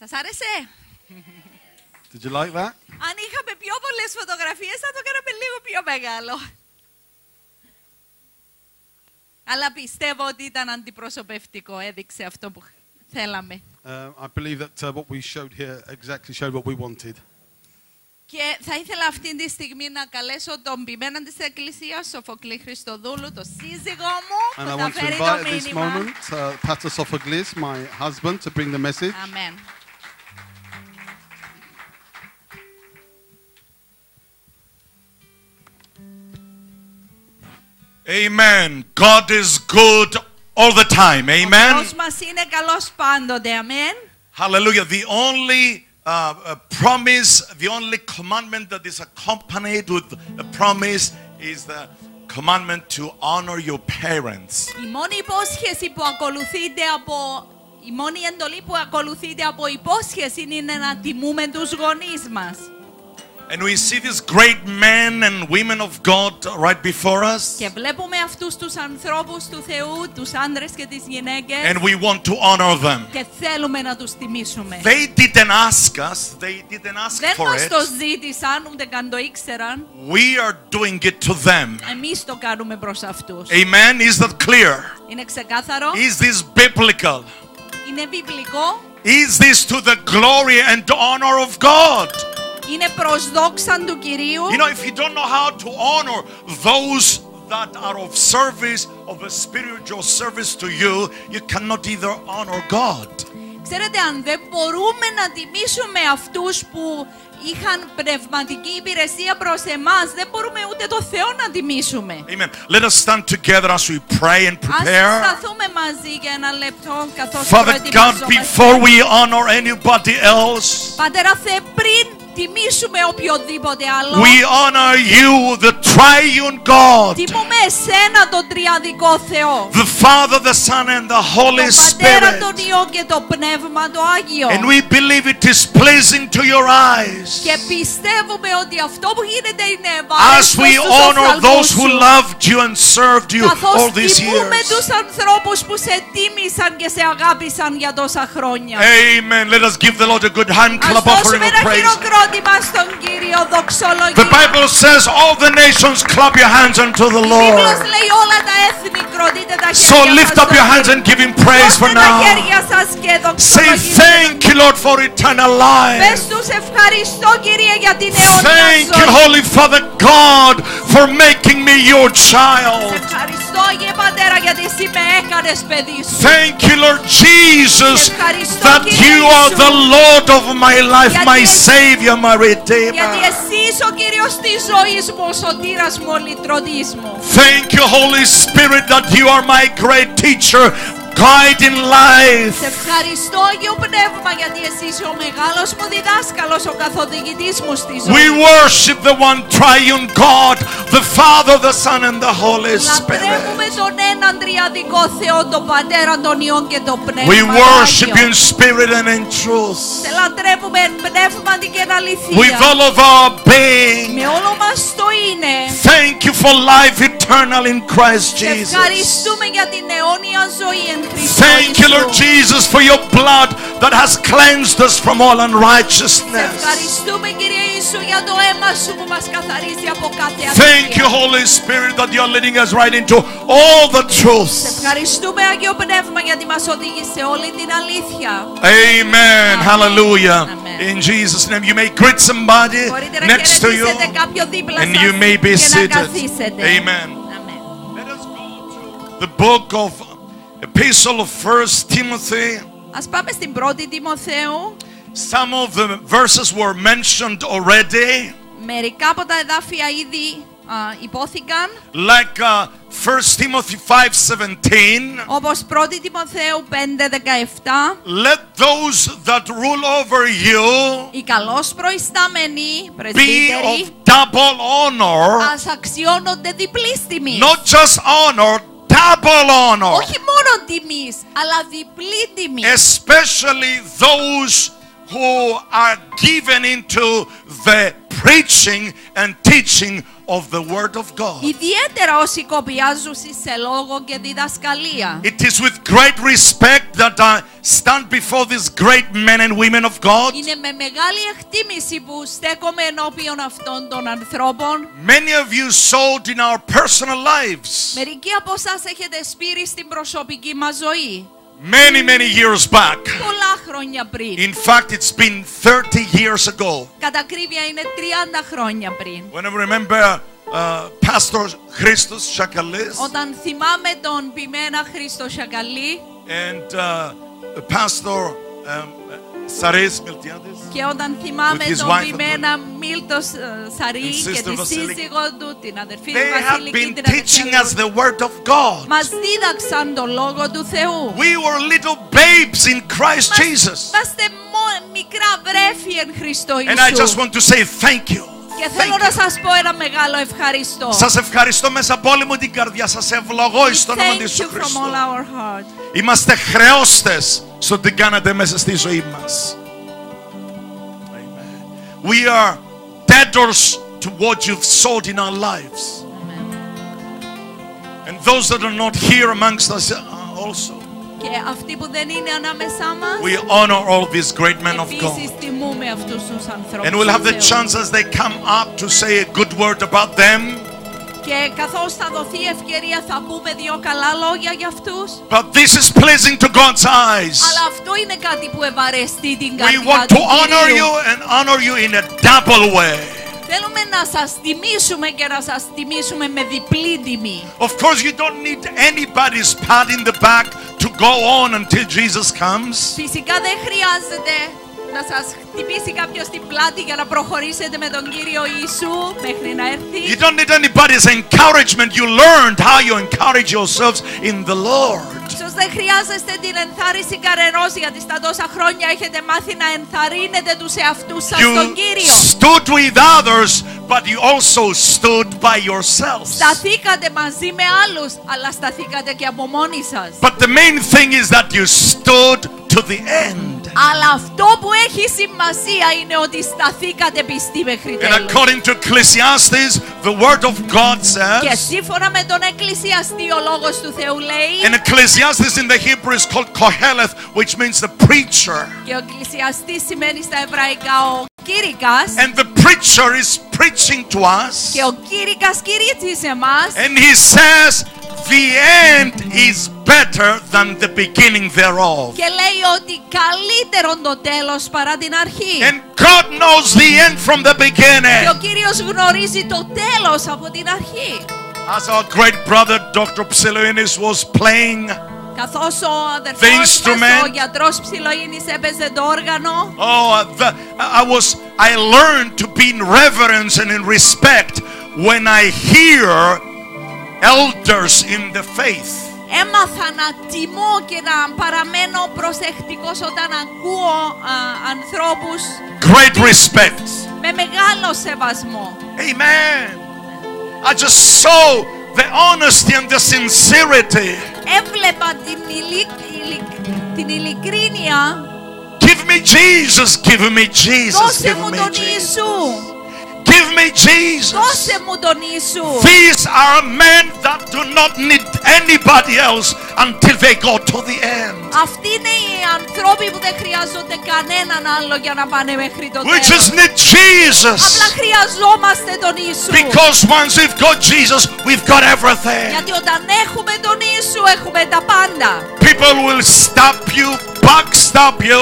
Σας άρεσε? Did you like that? Αν είχαμε πιο πολλές φωτογραφίες θα το κάναμε λίγο πιο μεγάλο. Αλλά πιστεύω ότι ήταν αντιπροσωπευτικό, έδειξε αυτό που θέλαμε. I believe that what we showed here exactly showed what we wanted. Και θα ήθελα αυτή τη στιγμή να καλέσω τον ποιμέναν της Εκκλησίας, Σοφοκλή Χριστοδούλου, τον σύζυγό μου, που θα φέρει το μήνυμα. And I want to invite at this moment Pastor Sophocles, my husband, to bring the message. Amen. Amen. God is good all the time. Amen. Ο Θεός μας είναι καλός πάντοτε. Amen. Hallelujah. The only uh, promise, the only commandment that is accompanied with a promise is the commandment to honor your parents. Η μόνη υπόσχεση που ακολουθείται από η μόνη εντολή που ακολουθείται από υπόσχεση είναι να τιμούμε τους γονείς μας. And we see these great men and women of God right before us. And we want to honor them. They didn't ask us, they didn't ask for it. We are doing it to them. Amen. Is that clear? Is this biblical? Is this to the glory and honor of God? Είναι προς δόξαν του Κυρίου. You know, if you don't know how to honor those that are of service, of a spiritual service to you, you cannot either honor God. Ξέρετε, αν δεν μπορούμε να τιμήσουμε αυτούς που είχαν πνευματική υπηρεσία προς εμάς, δεν μπορούμε ούτε το Θεό να τιμήσουμε. Amen. Let us stand together as we pray and prepare. Ας σταθούμε μαζί για ένα λεπτό καθώς προετοιμαζόμαστε. Father God, before we honor anybody else, Πατέρα Θεέ, πριν τιμήσουμε οποιοδήποτε άλλο, we honor you, the triune God. Τιμούμε εσένα, τον τριαδικό Θεό, the Father, the Son and the Holy Spirit. Τον Πατέρα, τον Υιό και το Πνεύμα το Άγιο. And we believe it is pleasing to your eyes. Και πιστεύουμε ότι αυτό που γίνεται είναι ευάρεστο στους οφθαλμούς σου. As we honor those who loved you and served you all these years. Τιμούμε τους ανθρώπους που σε τίμησαν και σε αγάπησαν για τόσα χρόνια. Amen. Let us give the Lord a good hand clap offering of praise. The Bible says all the nations clap your hands unto the Lord. So lift up your hands and give him praise for now. Say thank you, Lord, for eternal life. Thank you, Holy Father God, for making me your child. Thank you, Lord Jesus, that you are the Lord of my life, my Savior, my Redeemer. Thank you, Holy Spirit, that you are my great teacher, guide in life. We worship the one triune God, the Father, the Son and the Holy Spirit. We worship you in spirit and in truth, with all of our being. Thank you for life eternal in Christ Jesus. Thank you, Lord Jesus, for your blood that has cleansed us from all unrighteousness. Thank you, Holy Spirit, that you are leading us right into all the truth. Amen. Hallelujah. Amen. In Jesus' name, you may greet somebody next to you and you may be seated. Amen. Let us go to the book of Epistle of First Timothy. Ας πάμε στην πρώτη Τιμοθέου. Some of the verses were mentioned already. Μερικά από τα εδάφια ήδη υπόθηκαν. Like uh, First Timothy five seventeen. Όπως πρώτη Τιμοθέου πέντε δεκαεπτά. Let those that rule over you, οι καλώς προϊστάμενοι πρεσβύτεροι, be of double honor. Ας αξιώνονται διπλής τιμής. Not just honor, double honor. Όχι μόνο τιμής, αλλά διπλή τιμή. Especially those who are given into the preaching and teaching of the word of God. Ιδιαίτερα όσοι κοπιάζουν σε λόγο και διδασκαλία. It is with great respect that I stand before these great men and women of God. Είναι με μεγάλη εκτίμηση που στέκομαι ενώπιον αυτών των ανθρώπων. Many of you sowed in our personal lives. Μερικοί από σας έχετε σπείρει στην προσωπική μας ζωή. Many, many years back. Πολλά χρόνια πριν. In fact, it's been thirty years ago. Κατά ακρίβεια είναι τριάντα χρόνια πριν. When I remember uh, Pastor Χρήστος Σαγκαλής. Όταν θυμάμαι τον ποιμένα Χρήστο Σαγκαλή. And uh, Pastor Saris um, και όταν θυμάμαι τον ποιμένα Milton Saris και τη σύζυγό του, την αδερφή του Βασιλική, την αδερφή του. Μας δίδαξαν τον Λόγο του Θεού. Είμαστε μικρά βρέφη εν Χριστώ Ιησού. Και θέλω να σας πω ένα μεγάλο ευχαριστώ. Σας ευχαριστώ μέσα από όλη μου την καρδιά. Σας ευλογώ εις το όνομα του Ιησού Χριστού. Είμαστε χρεώστες στο τι κάνατε μέσα στη ζωή μας. We are debtors to what you've sowed in our lives. And those that are not here amongst us also. Και αυτοί που δεν είναι ανάμεσά μας. We honor all these great men of God. And we'll have the chance as they come up to say a good word about them. Και καθώς θα δοθεί ευκαιρία θα πούμε δύο καλά λόγια για αυτούς. But this is pleasing to God's eyes. Αλλά αυτό είναι κάτι που ευαρεστεί την καρδιά του Κυρίου. We want to honor you and honor you in a double way. Θέλουμε να σας τιμήσουμε και να σας τιμήσουμε με διπλή τιμή. Of course you don't need anybody's pat in the back to go on until Jesus comes. Φυσικά δεν χρειάζεται να σας χτυπήσει κάποιος την πλάτη για να προχωρήσετε με τον Κύριο Ιησού μέχρι να έρθει. You don't need anybody's encouragement. You learned how you encourage yourselves in the Lord. Ίσως δεν χρειάζεστε την ενθάρρυνση κανενός, γιατί στα τόσα χρόνια έχετε μάθει να ενθαρρύνετε τους εαυτούς σας στον Κύριο. You stood with others, but you also stood by yourselves. Σταθήκατε μαζί με άλλους, αλλά σταθήκατε και από μόνοι σας. But the main thing is that you stood to the end. Αλλά αυτό που έχει σημασία είναι ότι σταθήκατε πιστοί μέχρι τέλους. And according to Ecclesiastes, the word of God says. Και σύμφωνα με τον Εκκλησιαστή, ο λόγος του Θεού λέει. And Ecclesiastes in the Hebrew is called Koheleth, which means the preacher. Και ο Εκκλησιαστής σημαίνει στα Εβραϊκά ο Κήρυκας. And the preacher is preaching to us. Και ο Κήρυκας κηρύττει σε εμάς. And he says, the end is better than the beginning thereof. Και λέει ότι καλύτερο το τέλος παρά την αρχή. And God knows the end from the beginning. Και ο Κύριος γνωρίζει το τέλος από την αρχή. As our great brother Doctor Ψιλοΐνη was playing the instrument, ο γιατρός Ψιλοΐνης έπαιζε το όργανο. Oh, the, I was I learned to be in reverence and in respect when I hear elders in the faith. Έμαθα να τιμώ και να παραμένω προσεκτικός όταν ακούω α, ανθρώπους. Great respect. Με μεγάλο σεβασμό. Amen. I just saw the honesty and the sincerity. Έβλεπα την, ειλικ, ειλικ, την ειλικρίνεια. Give me Jesus, give me Jesus. Δώσε μου τον Ιησού. Give me Jesus. These are men that do not need anybody else until they go to the end. We just need Jesus. Because once we've got Jesus, we've got everything. People will stab you, backstab you.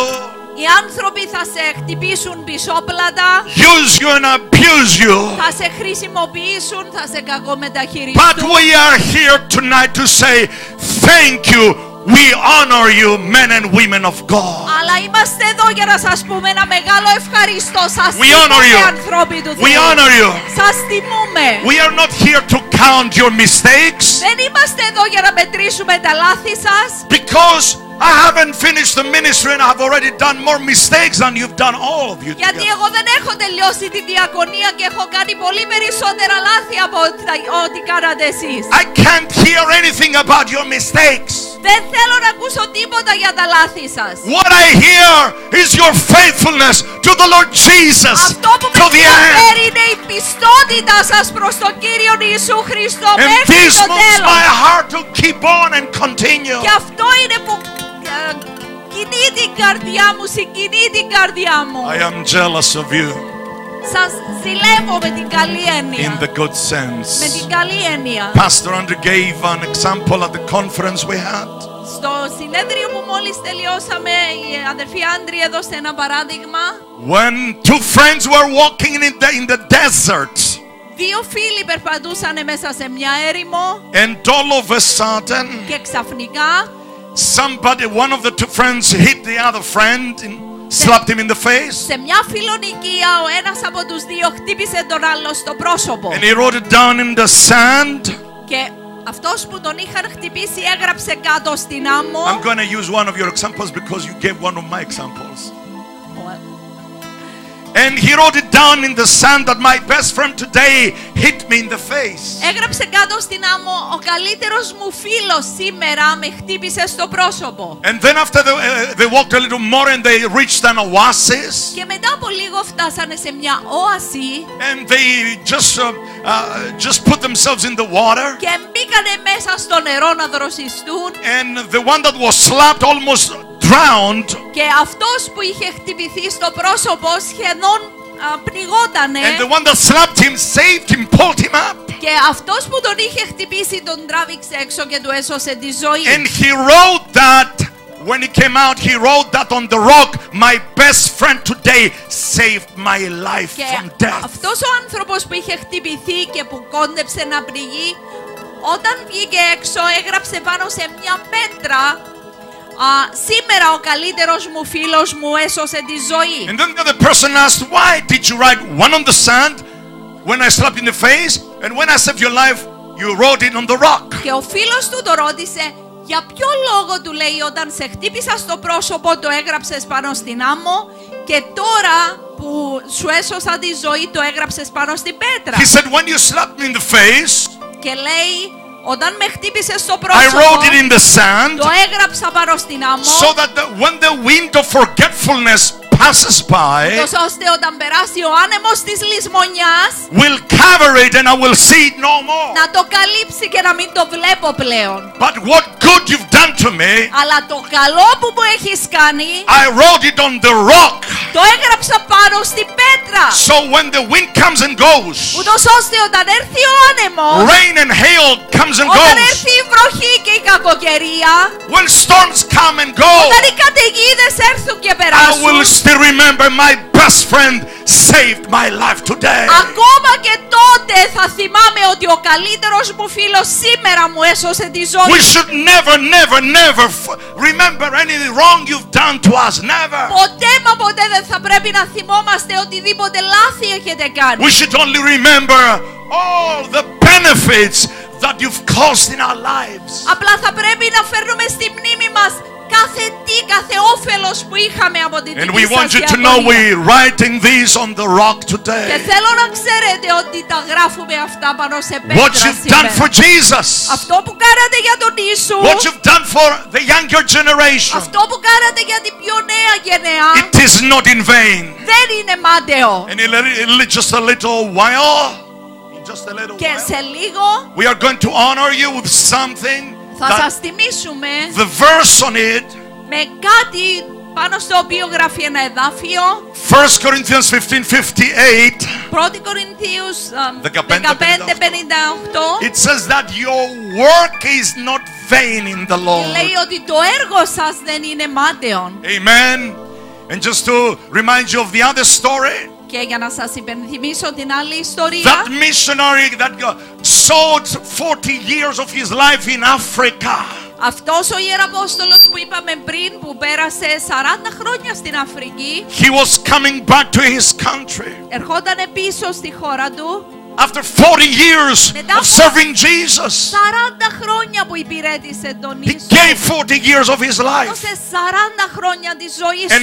Οι άνθρωποι θα σε χτυπήσουν πισόπλατα. Use you and abuse you. Θα σε χρησιμοποιήσουν, θα σε κακομεταχειριστούν. But we are here tonight to say thank you. We honor you, men and women of God. Αλλά είμαστε εδώ για να σας πούμε ένα μεγάλο ευχαριστώ. Σας τιμούμε, ανθρώποι του Θεού. We honor you. Σας τιμούμε. We are not here to count your mistakes. Δεν είμαστε εδώ για να μετρήσουμε τα λάθη σας. Because I haven't finished the ministry and I've already done more mistakes than you've done all of you. Γιατί εγώ δεν έχω τελειώσει τη διακονία και έχω κάνει πολύ περισσότερα λάθη από ό,τι κάνατε εσείς. I can't hear anything about your mistakes. Δεν θέλω να ακούσω τίποτα για τα λάθη σας. What I hear is your faithfulness to the Lord Jesus. Αυτό που με ενδιαφέρει είναι η πιστότητα σας προς τον Κύριο Ιησού Χριστό μέχρι το τέλος. My heart to keep on and continue. Και αυτό είναι που κινεί την καρδιά μου, συγκινεί την καρδιά μου. I am jealous of you. Σας ζηλεύω με την καλή έννοια. In the good sense. Με την καλή έννοια. Pastor Andrew gave an example at the conference we had. Στο συνέδριο που μόλις τελειώσαμε, η αδερφή Άντρη έδωσε ένα παράδειγμα. When two friends were walking in the, in the desert. Δύο φίλοι περπατούσαν μέσα σε μια έρημο. And all of a sudden. Και ξαφνικά. Somebody, one of the two friends hit the other friend and slapped him in the face. And he wrote it down in the sand. Αυτός που τον είχαν χτυπήσει έγραψε κάτω στην άμμο. I'm going to use one of your examples because you gave one of my examples. And he wrote it down in the sand that my best friend today hit me in the face. Έγραψε κάτω στην άμμο, ο καλύτερος μου φίλος σήμερα με χτύπησε στο πρόσωπο. And then after they, uh, they walked a little more and they reached an oasis. Και μετά από λίγο φτάσανε σε μια όαση. And they just uh, uh, just put themselves in the water. Και μπήκανε μέσα στο νερό να δροσιστούν. And the one that was slapped almost drowned. Και αυτός που είχε χτυπηθεί στο πρόσωπο σχεδόν πνιγότανε. And the one that slapped him saved him, pulled him up. Και αυτός που τον είχε χτυπήσει τον τράβηξε έξω και του έσωσε τη ζωή. And he wrote that when he came out, he wrote that on the rock. My best friend today saved my life και from death. Αυτός ο άνθρωπος που είχε χτυπηθεί και που κόντεψε να πνιγεί, όταν βγήκε έξω έγραψε πάνω σε μια πέτρα. Uh, σήμερα ο καλύτερος μου φίλος μου έσωσε τη ζωή. And then the other person asked, why did you write one on the sand when I slapped in the face, and when I saved your life, you wrote it on the rock. Και ο φίλος του το ρώτησε, για ποιο λόγο του λέει όταν σε χτύπησα στο πρόσωπο το έγραψες πάνω στην άμμο και τώρα που σου έσωσα τη ζωή το έγραψες πάνω στην πέτρα. He said, when you slapped me in the face, και λέει, όταν με χτύπησε στο πρόσωπο, I wrote it in the sand, το έγραψα πάνω στην άμμο, so that the, when the wind of forgetfulness passes by, ώστε όταν περάσει ο άνεμος της λησμονιάς, will cover it and I will see it no more. Να το καλύψει και να μην το βλέπω πλέον. But what good you've done to me, αλλά το καλό που μου έχεις κάνει, I wrote it on the rock. Το έγραψα πάνω στην πέτρα. So when the wind comes and goes, ούτως ώστε όταν έρθει ο άνεμος, rain and hail comes and goes, όταν έρθει η βροχή και η κακοκαιρία, when storms come and go, όταν οι καταιγίδες έρθουν και περάσουν, I will still remember my best friend saved my life today. Ακόμα και τότε θα θυμάμαι ότι ο καλύτερος μου φίλος σήμερα μου έσωσε τη ζωή. We should never, never, never remember any wrong you've done to us. Never. Ποτέ μα ποτέ δεν θα πρέπει να θυμόμαστε οτιδήποτε λάθη έχετε κάνει. We should only remember all the benefits that you've caused in our lives. Απλά θα πρέπει να φέρνουμε στη μνήμη μας κάθε τι, κάθε όφελος που είχαμε από την δική σας διαδικασία. Και θέλω να ξέρετε ότι τα γράφουμε αυτά πάνω σε πέτρα σήμερα. Αυτό που κάνατε για τον Ιησού, αυτό που κάνατε για την πιο νέα γενεά, δεν είναι μάταιο. Και σε λίγο we are going to honor you with something. Θα σας τιμήσουμε με κάτι πάνω στο οποίο γράφει ένα εδάφιο. First Corinthians fifteen fifty-eight. Πρώτη Κορινθίους fifteen fifty-eight. It says that your work is not vain in the Lord. Λέει ότι το έργο σας δεν είναι μάταιο. Amen. And just to remind you of the other story. Και για να σας υπενθυμίσω την άλλη ιστορία. That missionary that sowed forty years of his life in Africa. Αυτός ο ιεραπόστολος που είπαμε πριν που πέρασε σαράντα χρόνια στην Αφρική. He was coming back to his country. Ερχόταν πίσω στη χώρα του. After forty years of serving Jesus, he gave forty years of his life. And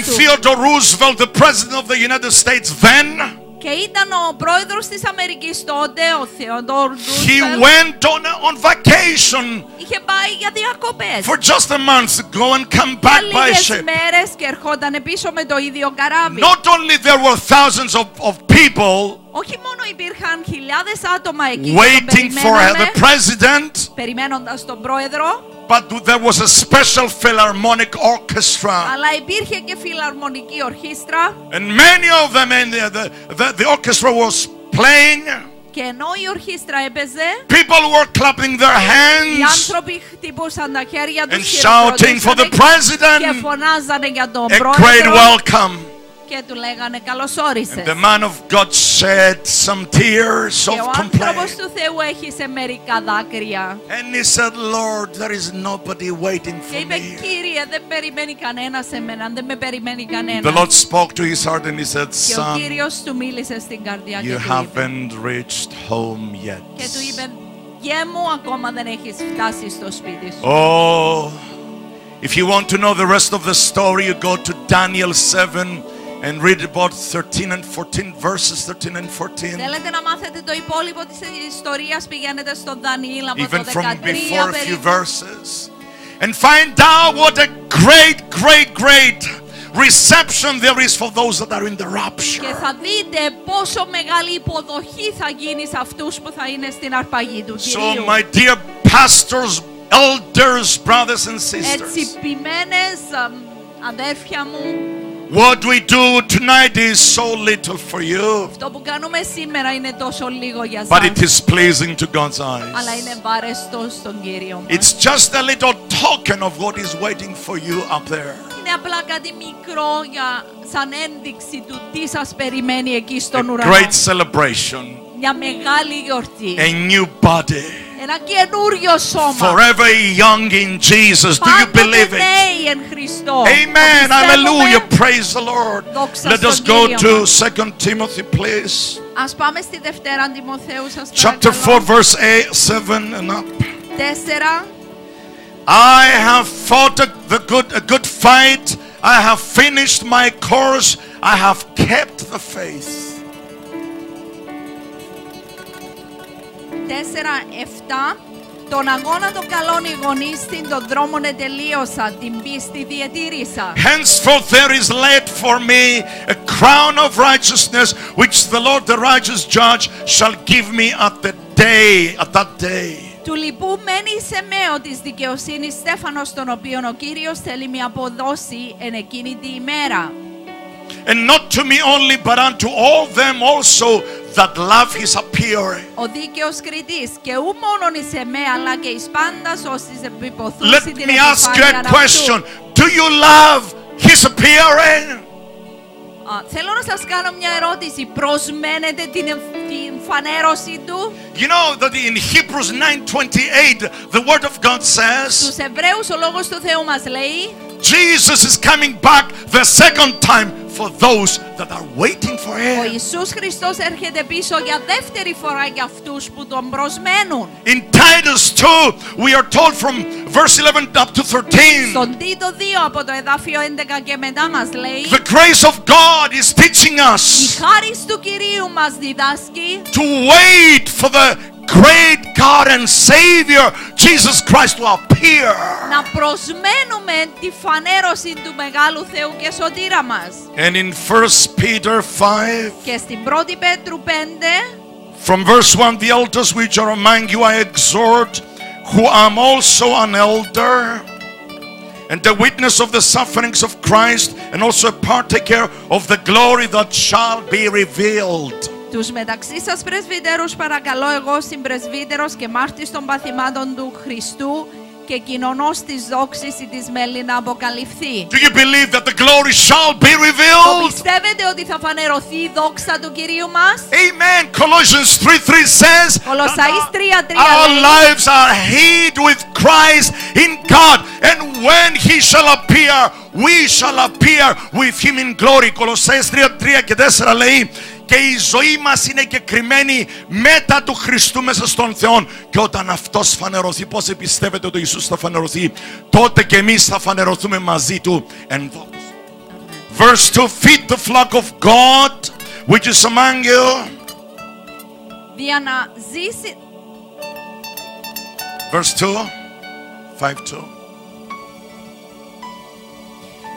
Theodore Roosevelt, the president of the United States then, και ήταν ο πρόεδρος της Αμερικής τότε, ο Theodore Roosevelt. He went on, on vacation. Είχε πάει για διακοπές. For just a month to go and come back by ship. Μέρες και ερχόταν πίσω με το ίδιο καράβι. Not only there were thousands of, of people. Όχι μόνο υπήρχαν χιλιάδες άτομα εκεί. Waiting for the president. Περιμένοντας τον πρόεδρο. But there was a special philharmonic orchestra. Αλλά υπήρχε και φιλαρμονική ορχήστρα. And many of them, and the, the, the, the orchestra was playing. Και ενώ η ορχήστρα έπαιζε, people were clapping their hands. Οι άνθρωποι χτυπούσαν τα χέρια τους και shouting for the president. Και φωνάζανε για τον πρόεδρο. A great welcome. Και του λέγανε καλώς όρισες. The man of God shed some tears of complaint. Ο άνθρωπος του Θεού έχισε μερικά δάκρυα. And he said, Lord, there is nobody waiting for me. Και είπε, Κύριε, δεν περιμένει κανένας εμένα, δεν με περιμένει κανένας. The Lord spoke to his heart and he said, Son, και ο Κύριος του μίλησε στην καρδιά και του είπε, you haven't reached home yet. Και του είπε, Γιέ μου, ακόμα δεν έχεις φτάσει στο σπίτι σου. Oh, if you want to know the rest of the story, you go to Daniel seven. And read about thirteen and fourteen verses, thirteen and fourteen. Θέλετε να μάθετε το υπόλοιπο της ιστορίας, πηγαίνετε στον Δανιήλ από το δεκατρία. Even from before a few verses. And find out what a great, great, great reception there is for those that are in the rapture. Και θα δείτε πόσο μεγάλη υποδοχή θα γίνει σε αυτούς που θα είναι στην αρπαγή του Κυρίου. So my dear pastors, elders, brothers and sisters. Έτσι ποιμένες αδέρφια μου. What we do tonight is so little for you. Αυτό που κάνουμε σήμερα είναι τόσο λίγο για σας. But it is pleasing to God's eyes. Αλλά είναι βαρεστό στον Κύριο μας. It's just a little token of what is waiting for you up there. Είναι απλά κάτι μικρό για σαν ένδειξη του τι σας περιμένει εκεί στον ουρανό. A great celebration. Μια μεγάλη γιορτή. A new body. Ένα καινούριο σώμα. Forever young in Jesus. Do you believe it? Amen. Hallelujah. Praise the Lord. Let us go to Second Timothy, please. Ας πάμε στη Δευτέρα Τιμοθέου, σας παρακαλώ. Chapter four, verse seven and up. Τέσσερα. I have fought the good, a good fight. I have finished my course. I have kept the faith. τέσσερα επτά. Τον αγώνα των καλών ηγονίστην τον δρόμον ετελείωσα, την πίστη διατήρησα. Henceforth there is laid for me a crown of righteousness, which the Lord the righteous judge shall give me at the day, at that day. Του λοιπού μένει σε μέο της δικαιοσύνης στέφανος, τον οποίον ο Κύριος θέλει με αποδώσει εν εκείνη τη ημέρα. And not to me only, but unto all them also that love his appearing. Ο δίκαιος κριτής, και ου μόνον εις εμέ, αλλά και εις πάντας όσοι επιποθούσιν την επιφάνεια αυτού. Let me ask you a question. Do you love his appearing? Θέλω να σας κάνω μια ερώτηση. Προσμένετε την εμφανέρωση του? You know that in Hebrews nine twenty-eight the word of God says. Στους Εβραίους ο λόγος του Θεού μας λέει. Jesus is coming back the second time for those that are waiting for him. Ο Ιησούς Χριστός έρχεται πίσω για δεύτερη φορά για αυτούς που τον προσμένουν. In Titus two we are told from verse eleven up to thirteen. Στον Τίτο δύο από το εδάφιο έντεκα και μετά μας λέει. The grace of God is teaching us. Η χάρις του Κυρίου μας διδάσκει. To wait for the great God and Savior Jesus Christ to appear. Να προσμένουμε τη φανέρωση του μεγάλου Θεού και σωτήρα μας. And in First Peter five. Και στην πρώτη Πέτρου πέντε. From verse one, the elders which are among you I exhort, who am also an elder, and the witness of the sufferings of Christ, and also a partaker of the glory that shall be revealed. Τους μεταξύ σας πρεσβυτέρους παρακαλώ εγώ συμπρεσβύτερος και μάρτης των παθημάτων του Χριστού και κοινωνός της δόξης ή της μέλη να αποκαλυφθεί. Do you believe that the glory shall be revealed? Το πιστεύετε ότι θα φανερωθεί η δόξα του Κυρίου μας? Amen. Colossians three three says. Κολοσσαείς τρία τρία. Our lives are hid with Christ in God, and when He shall appear, we shall appear with Him in glory. Κολοσσαείς τρία τρία και τέσσερα λέει. και η ζωή μας είναι και κρυμμένη μετά του Χριστού μέσα στον Θεό. Και όταν αυτός φανερωθεί, πώς πιστεύετε ότι ο Ιησούς θα φανερωθεί? Τότε και εμείς θα φανερωθούμε μαζί του εν δόξα. Verse two, feed the flock of God which is among you. Διαναζήσει. Verse two, five two.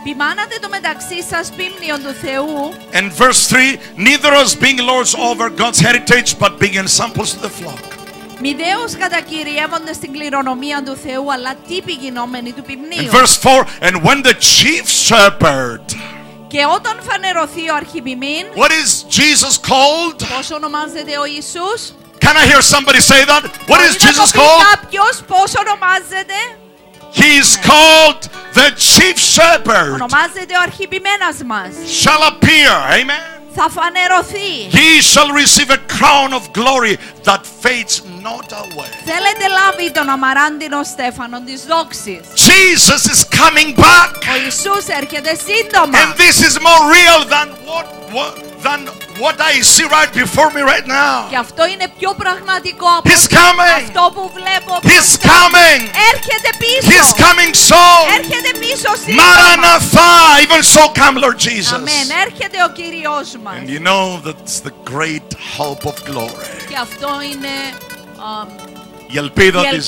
Ποιμάνατε το μεταξύ σας ποιμνίον του Θεού. And verse three, neither us being lords over God's heritage, but being ensamples of the flock. Μη δέος κατακυριεύονται στην κληρονομία του Θεού, αλλά τύποι γινόμενοι του ποιμνίου. Verse four, and when the chief shepherd. Και όταν φανερωθεί ο αρχιπιμήν. What is Jesus called? Πώς ονομάζεται ο Ιησούς? Can I hear somebody say that? What is Jesus called? Ποιος, πώς ονομάζεται? He is called the chief shepherd. Ονομάζεται ο αρχιπιμένας μας. Shall appear, amen. Θα φανερωθεί. He shall receive a crown of glory that fades not away. Θέλετε λάβει τον αμαράντινο στέφανο της δόξης. Jesus is coming back. Ο Ιησούς έρχεται σύντομα. And this is more real than what, what than what I see right before me right now. Και αυτό είναι πιο πραγματικό από αυτό που βλέπω. He's coming. Έρχεται πίσω. He's coming soon. Έρχεται πίσω σύντομα. Maranatha, even so come Lord Jesus. Amen. Έρχεται ο Κύριος μας. And you know that's the great hope of glory. Και αυτό είναι um, η ελπίδα της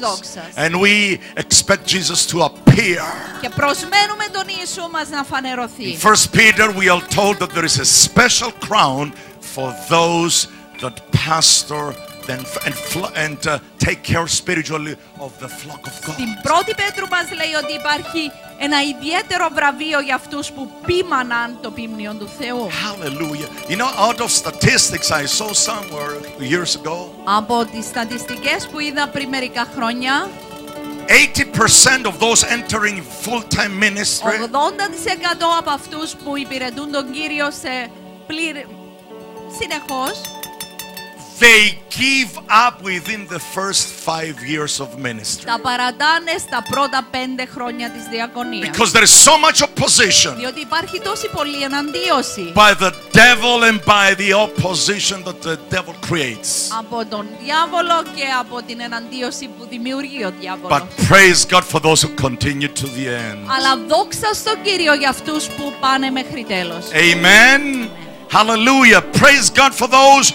δόξας. And we expect Jesus to appear. Και προσμένουμε τον Ιησού μας να φανερωθεί. In First Peter we are told that there is a special crown for those that pastor and and, and uh, take care spiritually of the flock of God. Στην πρώτη Πέτρου μας λέει ότι υπάρχει ένα ιδιαίτερο βραβείο για αυτούς που ποίμαναν το ποίμνιο του Θεού. Hallelujah. You know, out of statistics I saw somewhere years ago. Από τις στατιστικές που είδα πριν μερικά χρόνια, eighty percent of those entering full-time ministry. ογδόντα τοις εκατό από αυτούς που υπηρετούν τον Κύριο σε πλήρη συνεχώς. They give up within the first five years of ministry. Τα παρατάνε στα πρώτα πέντε χρόνια της διακονίας. Because there is so much opposition. Διότι υπάρχει τόση πολλή εναντίωση. By the devil and by the opposition that the devil creates. Από τον διάβολο και από την εναντίωση που δημιουργεί ο διάβολος. But praise God for those who continue to the end. Αλλά δόξα στον Κύριο για αυτούς που πάνε μέχρι τέλος. Amen. Hallelujah. Praise God for those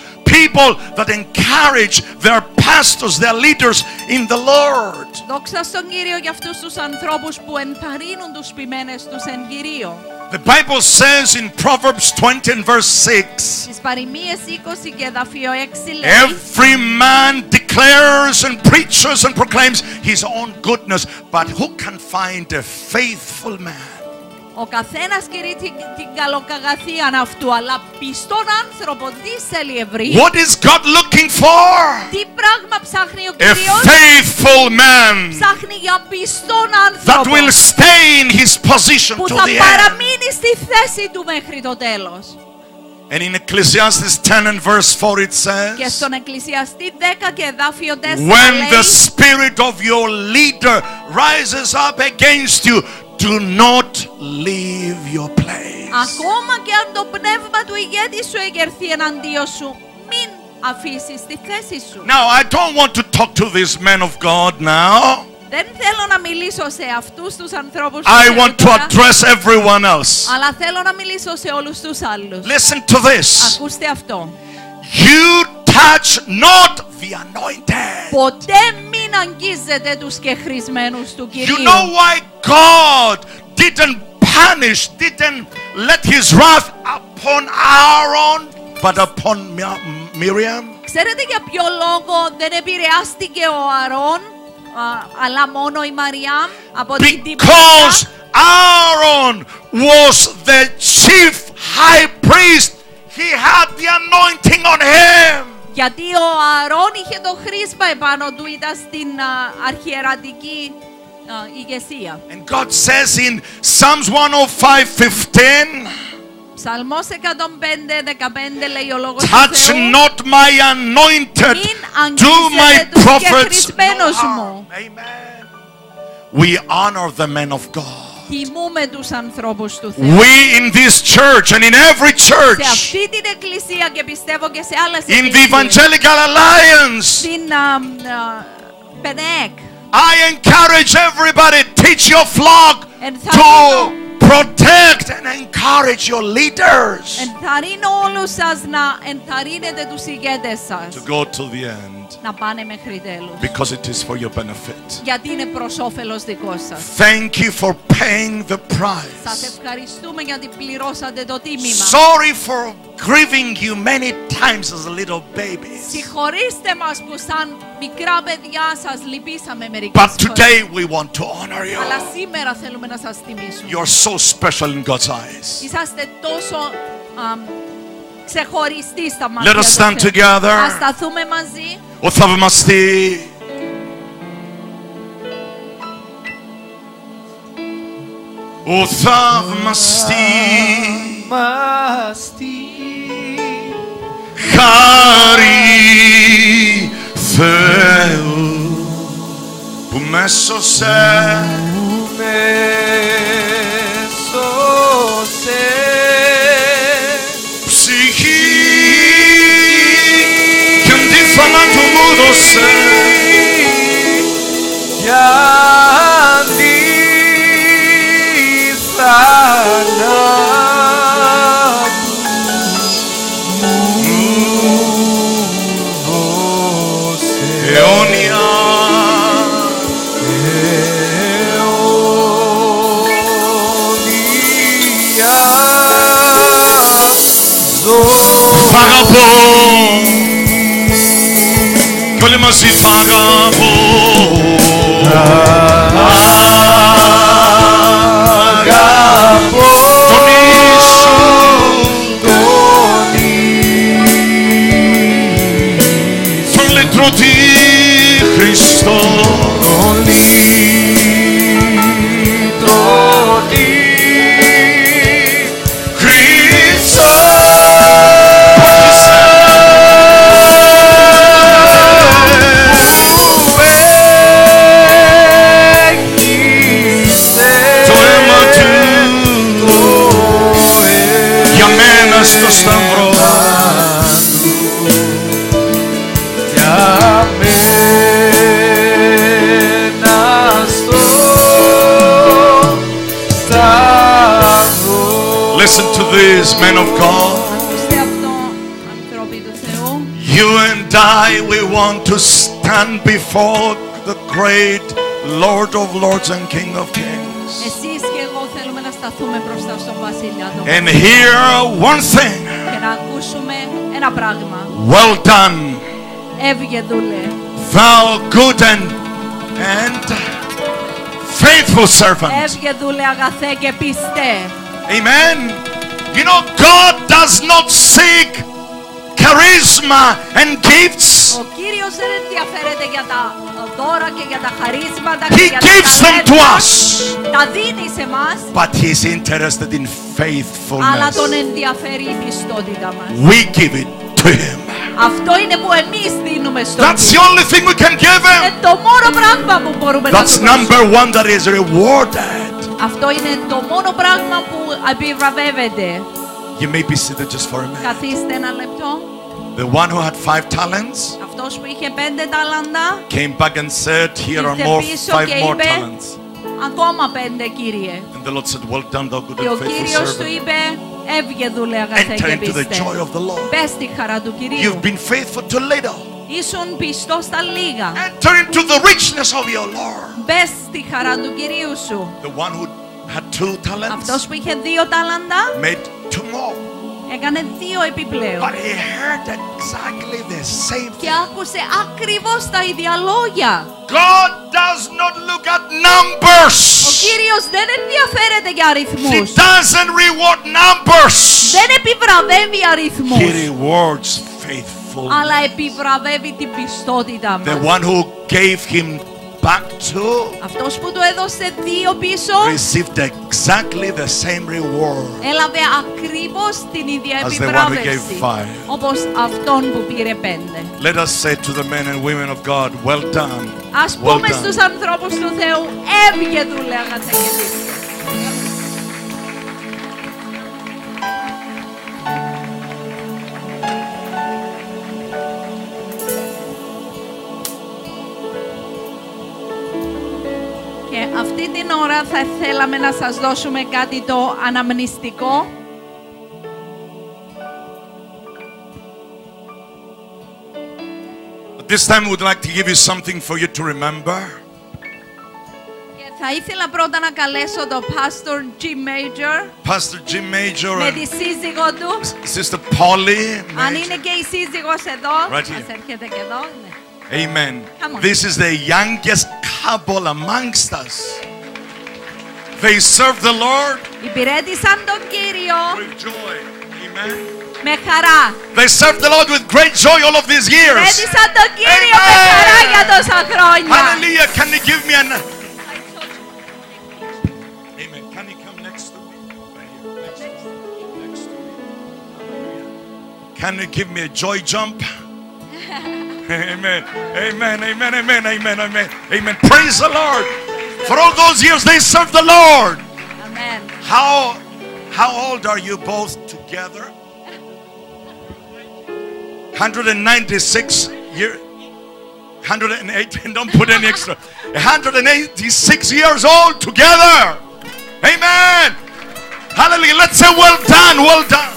people that encourage their pastors, their leaders in the Lord. Δόξα στον Κύριο για αυτούς τους ανθρώπους που ενθαρρύνουν τους ποιμένες τους εν Κυρίω. The Bible says in Proverbs twenty and verse six. Στις παροιμίες είκοσι και εδάφιο έξι λέει, every man declares and preaches and proclaims his own goodness, but who can find a faithful man? Ο καθένας κηρύττει την, την καλοκαγαθίαν αυτού, αλλά πιστόν άνθρωπο δίσελη ευρύ. What is God looking for? Τι πράγμα ψάχνει ο Κύριος? A faithful man. Ψάχνει για πιστόν άνθρωπο. That will stay in his position to the end. Που θα παραμείνει στη θέση του μέχρι το τέλος. And in Ecclesiastes ten and verse four it says, και στον Εκκλησιαστή δέκα και εδάφιο τέσσερα λέει, when the spirit of your leader rises up against you, do not leave your place. Ακόμα και αν το πνεύμα του ηγέτη σου εγερθεί εναντίον σου, μην αφήσεις τη θέση σου. Now I don't want to talk to these men of God now. Δεν θέλω να μιλήσω σε αυτούς τους ανθρώπους. I want to address everyone else. Αλλά θέλω να μιλήσω σε όλους τους άλλους. Listen to this. Ακούστε αυτό. You touch not the anointed. Ποτέ μην αγγίζετε τους κεχρισμένους του Κυρίου. You know why God didn't punish, didn't let His wrath upon Aaron, but upon Miriam? Ξέρετε για ποιο λόγο δεν επηρεάστηκε ο Αρών, αλλά μόνο η Μαριάμ από την τιμωρία? Because Aaron was the chief high priest. He had the anointing on him. Γιατί ο Αρών είχε το χρίσμα επάνω του, ήταν στην uh, αρχιερατική uh, ηγεσία. And God says in Psalms one oh five fifteen. Ψαλμός εκατόν πέντε δεκαπέντε λέει ο λόγος του Θεού. Touch not my anointed, do my prophets no harm. Amen. We honor the men of God. Τιμούμε τους ανθρώπους του Θεού. We in this church and in every church. Σε αυτή την εκκλησία και πιστεύω και σε άλλες εκκλησίες. In the Evangelical Alliance. Στην ΠΕΝΕΚ. I encourage everybody, teach your flock to protect and encourage your leaders. Ενθαρρύνω όλους σας να ενθαρρύνετε τους ηγέτες σας. To go to the end. Να πάνε μέχρι τέλους. Because it is for your benefit. Γιατί είναι προς όφελος δικό σας. Thank you for paying the price. Σας ευχαριστούμε γιατί πληρώσατε το τίμημα. Sorry for grieving you many times as a little baby. Συγχωρήστε μας που σαν μικρά παιδιά σας λυπήσαμε μερικές φορές. But today we want to honor you. Αλλά σήμερα θέλουμε να σας τιμήσουμε. You're so special in God's eyes. Είσαστε τόσο ξεχωριστοί στα μάτια του Θεού. Let us stand together. Ας σταθούμε μαζί. Ο θαυμαστή. Ο θαυμαστή. Χάρη Θεού που με σώσε. Που με σώσε. Ψυχή και αντίθανα του μου δώσε. Κι αντίθανα. Σ' αγαπώ κι όλοι μαζί σ' αγαπώ. Αγαπώ τον Ιησού, τον Ιησού, τον λυτρωτή Χριστό, τον λυτρωτή Χριστό. Στο σταυρό για μένα, στο σταυρό. Listen to this, men of God. You and I, we want to stand before the great Lord of Lords and King of Kings. Εσείς και εγώ θέλουμε να σταθούμε μπροστά στον Βασιλιά του. And hear one thing. Και να ακούσουμε ένα πράγμα. Well done. Έβγε δούλε. Thou good and and faithful servant. Έβγε δούλε αγαθέ και πιστέ. Amen. You know, God does not seek charisma and gifts. Ο Κύριος δεν ενδιαφέρεται για τα δώρα και για τα χαρίσματα και για τα ταλέντα. Τα δίνει σε μας. But he is interested in faithfulness. Αλλά τον ενδιαφέρει η πιστότητα μας. We give it to him. Αυτό είναι που εμείς δίνουμε στον Κύριο. That's the only thing we can give him. Είναι το μόνο πράγμα που μπορούμε να του δώσουμε. That's number one that is rewarded. Αυτό είναι το μόνο πράγμα που επιβραβεύεται. You may be seated just for a minute. Καθίστε ένα λεπτό. The one who had five talents came back and said, here are more, five more talents. And the Lord said, well done, thou good and faithful servant. Enter into the joy of the Lord. You've been faithful to little. Ήσουν πιστό στα λίγα. Enter into the richness of your Lord. The one who had two talents made two more. Έκανε δύο επιπλέον. Και άκουσε ακριβώς τα ίδια λόγια. Ο Κύριος δεν ενδιαφέρεται για αριθμούς. Δεν επιβραβεύει αριθμούς. Αλλά επιβραβεύει την πιστότητα μας. Back to αυτός που του έδωσε δύο πίσω received exactly the same reward. Έλαβε ακριβώς την ίδια επιβράβευση όπως αυτόν που πήρε πέντε. Let us say to the men and women of God, well done. Ας πούμε στους ανθρώπους του Θεού, έβγε δουλεύατε και ώρα θα θέλαμε να σας δώσουμε κάτι το αναμνηστικό. This time we would like to give you something for you to remember. Και θα ήθελα πρώτα να καλέσω τον Pastor Jim Major. Pastor Jim Major με τη σύζυγό του. Sister Polly. Αν είναι και η σύζυγος εδώ, right μας έρχεται και εδώ. Amen. This is the youngest couple amongst us. They served the Lord with joy. Amen. Με χαρά. They served the Lord with great joy all of these years. Έδισαν τον Κύριο με χαρά για τόσα χρόνια. Hallelujah. Can you give me an... Amen. Can you come next to me? Next to me. Next to me. Hallelujah. Can you give me a joy jump? Amen. Amen. Amen. Amen. Amen. Amen. Amen. Praise the Lord. For all those years they served the Lord. Amen. How, how old are you both together? one hundred ninety-six years, one hundred eight, don't put any extra, one hundred eighty-six years old together. Amen. Hallelujah. Let's say well done, well done.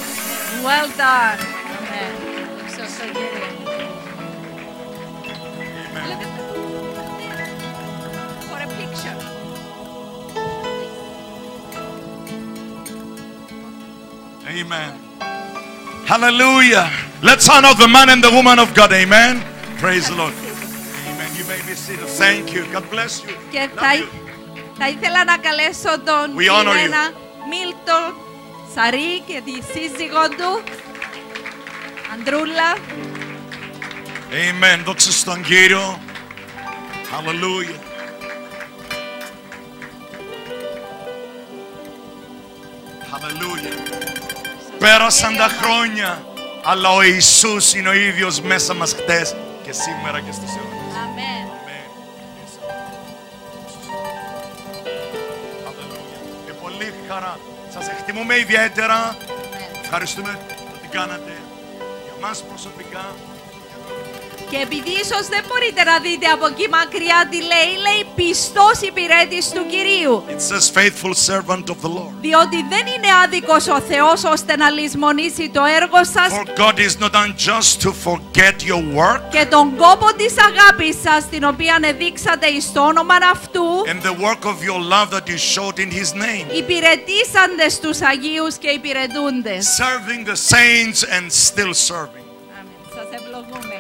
Well done. Amen. Amen. For a picture. Amen. Hallelujah. Let's honor the man and the woman of God. Amen. Praise the Lord. Amen. You may be seated. Thank you. God bless you. Και θα, you. Θα ήθελα να καλέσω τον Milton Saris και τη σύζυγό του, Androula. Amen. Δόξα στον Κύριο. Hallelujah. Hallelujah. Πέρασαν τα χρόνια. Αλλά ο Ιησούς είναι ο ίδιος μέσα μας χτες και σήμερα και στις αιώνες. Αμήν. Με πολύ χαρά. Σας εκτιμούμε ιδιαίτερα. Amen. Ευχαριστούμε που την κάνατε για μας προσωπικά. Και επειδή ίσως δεν μπορείτε να δείτε από εκεί μακριά τι λέει, λέει πιστός υπηρέτης του Κυρίου. It says, faithful servant of the Lord. Διότι δεν είναι άδικος ο Θεός ώστε να λησμονήσει το έργο σας. For God is not unjust to forget your work. Και τον κόπο της αγάπης σας την οποία εδείξατε εις το όνομα αυτού. And the work of your love that you showed in His name. Υπηρετήσαντες τους Αγίους και υπηρετούντες. Serving the saints and still serving. Αμήν. Σας ευλογούμε.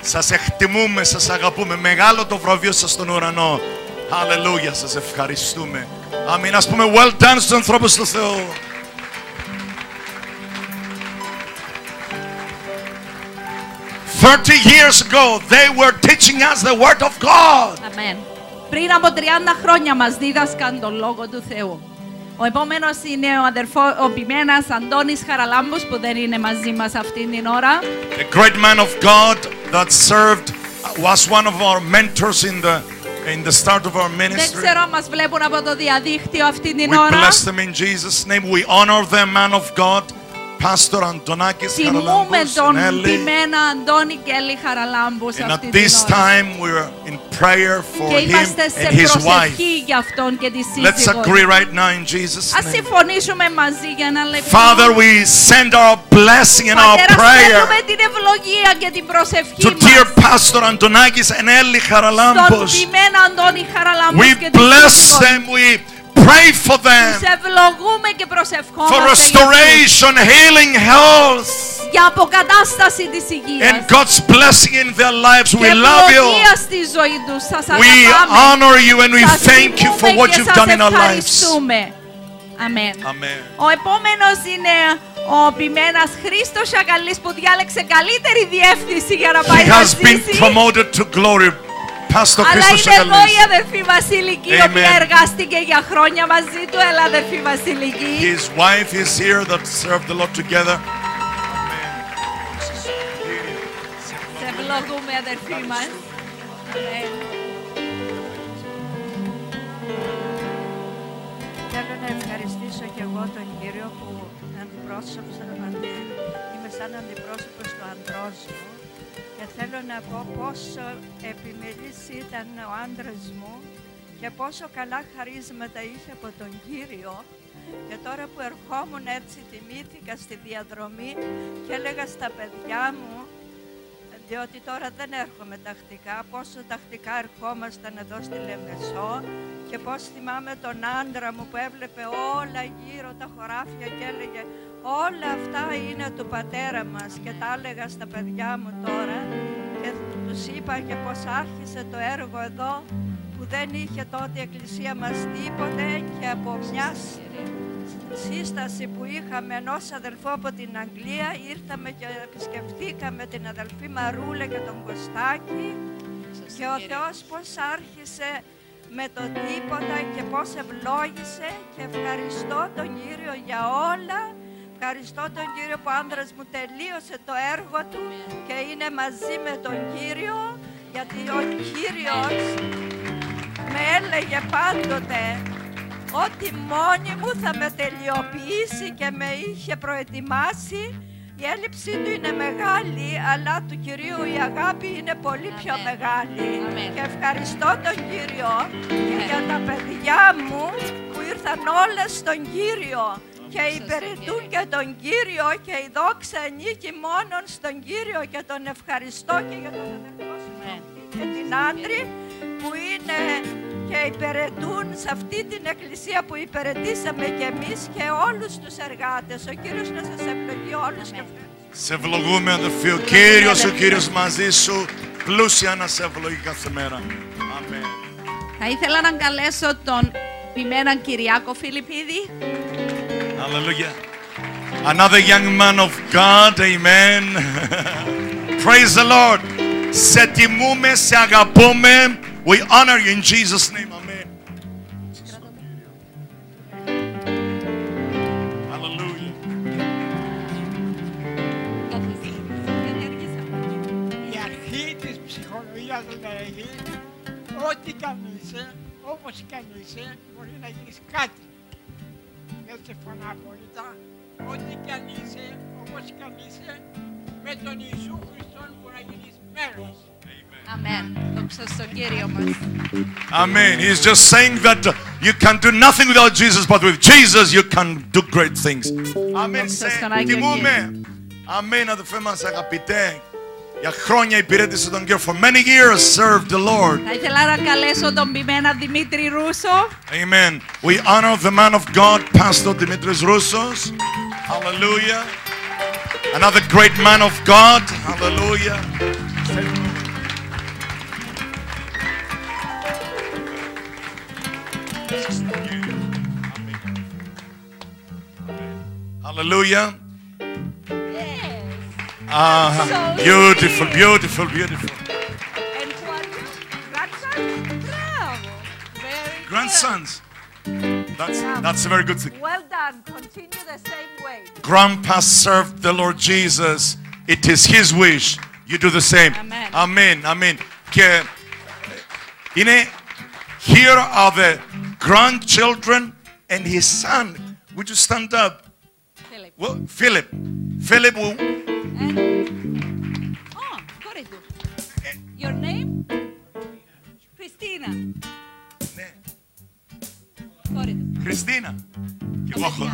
Σας εκτιμούμε, σας αγαπούμε. Μεγάλο το βραβείο σας στον ουρανό. Αλληλούια, σας ευχαριστούμε. Αμήν, ας πούμε well done στους ανθρώπους του Θεού. thirty years ago, they were teaching us the word of God. Amen. Πριν από τριάντα χρόνια μας δίδασκαν τον Λόγο του Θεού. Ο επόμενος είναι ο αδερφός, ο ποιμένας Αντώνης Χαραλάμπους, που δεν είναι μαζί μας αυτήν την ώρα. A great man of God that served was one of our mentors in the in the start of our ministry. Δεν ξέρω αν μας βλέπουν από το διαδίκτυο αυτήν την ώρα. We bless them in Jesus' name. We honor the man of God, Pastor Αντωνάκης Χαραλάμπους. Τιμούμε τον ποιμένα Αντώνη και Έλλη Χαραλάμπους αυτή την ώρα. And at this time we are in prayer for him and his wife. Let's agree right now in Jesus' name. Ας συμφωνήσουμε μαζί για ένα λεπτό. Father, we send our blessing and our prayer to dear Pastor Αντωνάκης and Έλλη Χαραλάμπους. We bless them. We pray for them for restoration, healing, health, and God's blessing in their lives. We love you. We honor you and we thank you for what you've done in our lives. Amen. Amen. Ο επόμενος είναι ο ποιμένας Χρήστος Σαγκαλής, που διάλεξε καλύτερη διεύθυνση για να πάει να ζήσει. Αλλά είναι εδώ η αδερφή Βασιλική, η οποία εργάστηκε για χρόνια μαζί του. Έλα αδερφή Βασιλική. His wife is here that served the Lord together. Σε ευλογούμε αδερφή μας. Θέλω να ευχαριστήσω και εγώ τον Κύριο που είμαι σαν αντιπρόσωπος του αντρός μου. Και θέλω να πω πόσο επιμελής ήταν ο άντρας μου και πόσο καλά χαρίσματα είχε από τον Κύριο. Και τώρα που ερχόμουν έτσι τιμήθηκα στη διαδρομή και έλεγα στα παιδιά μου, διότι τώρα δεν έρχομαι τακτικά, πόσο τακτικά ερχόμασταν εδώ στη Λεμεσό και πώς θυμάμαι τον άντρα μου που έβλεπε όλα γύρω τα χωράφια και έλεγε όλα αυτά είναι του πατέρα μας, και τα έλεγα στα παιδιά μου τώρα και τους είπα και πώς άρχισε το έργο εδώ που δεν είχε τότε η εκκλησία μας τίποτε, και από μια σύσταση που είχαμε ενός αδελφού από την Αγγλία ήρθαμε και επισκεφτήκαμε την αδελφή Μαρούλα και τον Κωστάκη και ο Θεός πώς άρχισε με το τίποτα και πώς ευλόγησε, και ευχαριστώ τον Κύριο για όλα. Ευχαριστώ τον Κύριο που ο άντρας μου τελείωσε το έργο του και είναι μαζί με τον Κύριο, γιατί ο Κύριος με έλεγε πάντοτε ότι μόνη μου θα με τελειοποιήσει και με είχε προετοιμάσει. Η έλλειψή του είναι μεγάλη, αλλά του Κυρίου η αγάπη είναι πολύ πιο μεγάλη. Amen. Και ευχαριστώ τον Κύριο και για τα παιδιά μου που ήρθαν όλα στον Κύριο και υπηρετούν και τον Κύριο, και η δόξα ανήκει μόνον στον Κύριο, και τον ευχαριστώ και για τον αδερφό σου και την Άντρη που είναι και υπηρετούν σε αυτή την εκκλησία που υπηρετήσαμε και εμείς, και όλους τους εργάτες. Ο Κύριος να σας ευλογεί όλους. Και σε ευλογούμε αδερφοί, ο Κύριος, ο Κύριος μαζί σου, πλούσια να σε ευλογεί κάθε μέρα. Αμήν. Θα ήθελα να καλέσω τον ποιμέναν Κυριάκο Φιλιππίδη. Hallelujah. Another young man of God. Amen. Praise the Lord. Σε τιμούμε, σε αγαπούμε. We honor you in Jesus' name. Amen. Hallelujah. Η αρχή της ψυχολογίας λέγει ότι κανείς, όπως κανείς, μπορεί να γίνεις κάτι. Δεν συμφωνώ απόλυτα. Ό,τι κι αν είσαι, όπως κι αν είσαι, με τον Ιησού Χριστό μπορεί να γίνεις μέλος. Amen. Δόξα στο Κύριο μας. Amen. He's just saying that you can do nothing without Jesus, but with Jesus you can do great things. Amen. Τιμούμε. Amen. Αδελφέ μας αγαπητέ. Για χρόνια υπηρέτησε τον Κύριο. For many years served the Lord. Θα ήθελα να καλέσω τον ποιμένα Δημήτρη Ρούσο. Amen. We honor the man of God, Pastor Δημήτρης Ρούσος. Hallelujah. Another great man of God. Hallelujah. Hallelujah. Ah, so beautiful, beautiful, beautiful. And grandsons? Bravo. Very grandsons. Good. That's, um, that's a very good thing. Well done. Continue the same way. Grandpa served the Lord Jesus. It is his wish. You do the same. Amen. Amen. Amen. Και είναι, here are the grandchildren and his son. Would you stand up? Philip. Well, Philip. Philip will... And, oh, correcto. Your name? Christina. Correcto. Christina.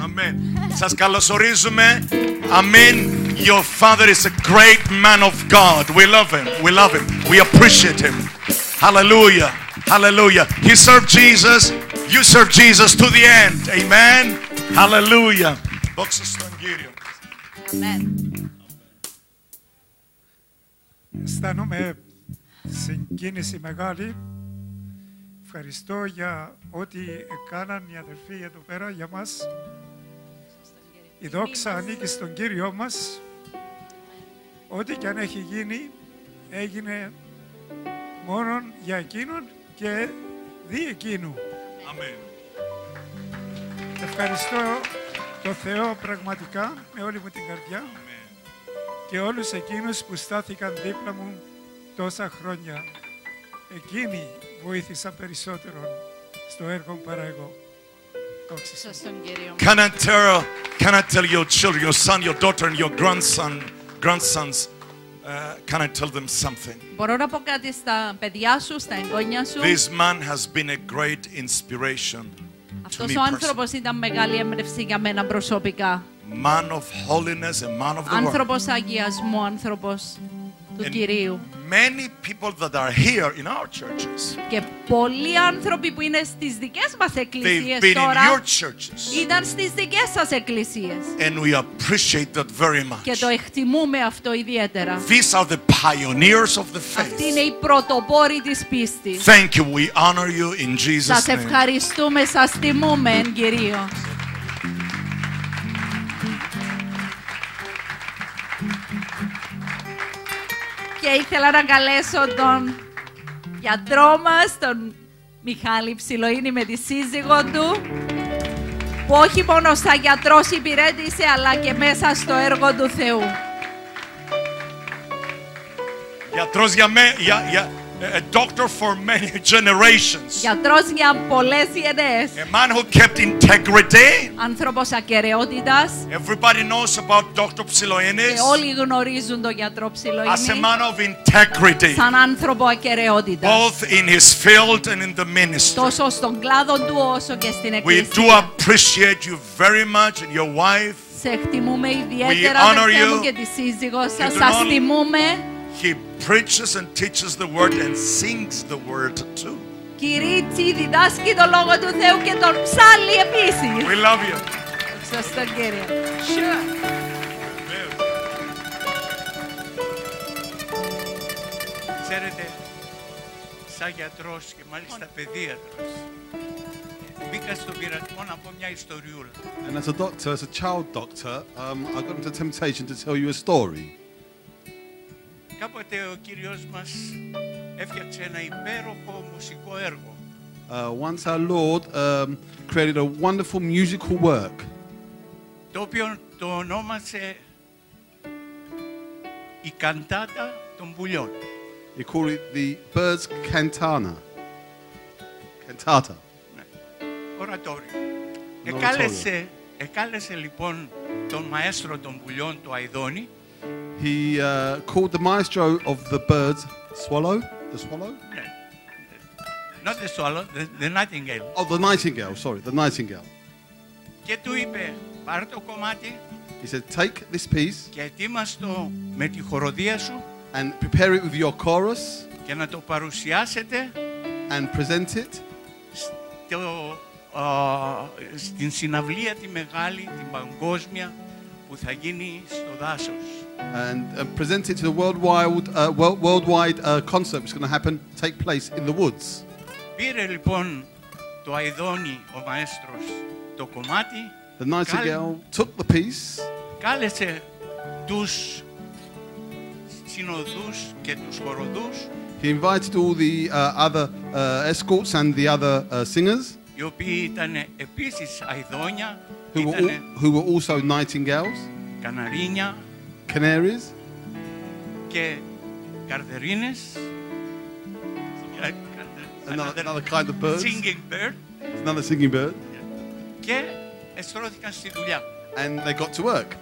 Amen. Σας καλωσορίζουμε. Amen. Your father is a great man of God. We love him. We love him. We appreciate him. Hallelujah. Hallelujah. He served Jesus. You serve Jesus to the end. Amen. Hallelujah. Δόξα στον Κύριο. Amen. Αισθάνομαι συγκίνηση μεγάλη. Ευχαριστώ για ό,τι έκαναν οι αδελφοί εδώ πέρα για μας. Η δόξα ανήκει στον Κύριό μας. Ό,τι και αν έχει γίνει, έγινε μόνο για εκείνον και δι' εκείνου. Αμήν. Ευχαριστώ τον Θεό πραγματικά με όλη μου την καρδιά και όλους εκείνους που στάθηκαν δίπλα μου τόσα χρόνια. Εκείνοι βοήθησαν περισσότερο στο έργο μου παρά εγώ. Can I tell, can I tell your children, your son, your daughter and your grandson, grandsons Uh, can I tell them something? This man has been a great inspiration to me personally. Man of holiness, a man of the word. And many people that are here in our churches, they've been in your churches, and we appreciate that very much. These are the pioneers of the faith. Thank you, we honor you in Jesus' name. Και ήθελα να καλέσω τον γιατρό μας, τον Μιχάλη Ψιλοΐνη με τη σύζυγό του, που όχι μόνο σαν γιατρός υπηρέτησε, αλλά και μέσα στο έργο του Θεού. Γιατρός για, με, για, για a doctor for many generations. Γιατρός για πολλές γενιές. A man who kept integrity. Άνθρωπος ακεραιότητας. Everybody knows about Doctor Ψιλοΐνης. Όλοι γνωρίζουν τον γιατρό Ψιλοΐνη. As a man of integrity. Σαν άνθρωπο ακεραιότητας. Both in his field and in the ministry. Τόσο στον κλάδο του όσο και στην εκκλησία. We do appreciate you very much and your wife. Σε εκτιμούμε ιδιαίτερα εσένα και τη σύζυγό σας. Σας εκτιμούμε. He preaches and teaches the word and sings the word too. Κυρίτσι διδάσκει το λόγο του Θεού και τον ψάλλει επίσης. We love you. Ευχαριστώ, Κύριε. Sure. Ξέρετε, σαν γιατρός και μάλιστα παιδίατρος, μπήκα στον πειρασμό να πω μια ιστοριούλα. And as a doctor, as a child doctor, um, I got into the temptation to tell you a story. Κάποτε ο Κύριος μας έφτιαξε ένα υπέροχο μουσικό έργο. Uh, once our Lord um, created a wonderful musical work. Το οποίο το ονόμασε η καντάτα των πουλιών. He called it the Birds Cantana. Cantata. Ναι. Ορατόριο. Εκάλεσε, εκάλεσε λοιπόν τον μαέστρο των πουλιών, τον Αηδόνη. He uh, called the maestro of the birds, swallow, the swallow? Not the swallow, the, the nightingale. Oh, the nightingale, sorry, the nightingale. Και του είπε, πάρε το κομμάτι. He said, take this piece. Και ετοίμαστο με τη χοροδία σου. And prepare it with your chorus. Και να το παρουσιάσετε. And present it. Στο, uh, στην συναυλία τη μεγάλη, την παγκόσμια, που θα γίνει στο δάσος. And uh, present it to the worldwide, uh, world, worldwide uh, concert which is going to happen, take place in the woods. The nightingale took the piece. He invited all the uh, other uh, escorts and the other uh, singers, who were, all, who were also nightingales, canaries και καρδερίνες, another, another kind of bird, singing bird, another singing bird, και εστρώθηκαν στη δουλειά. And they got to work.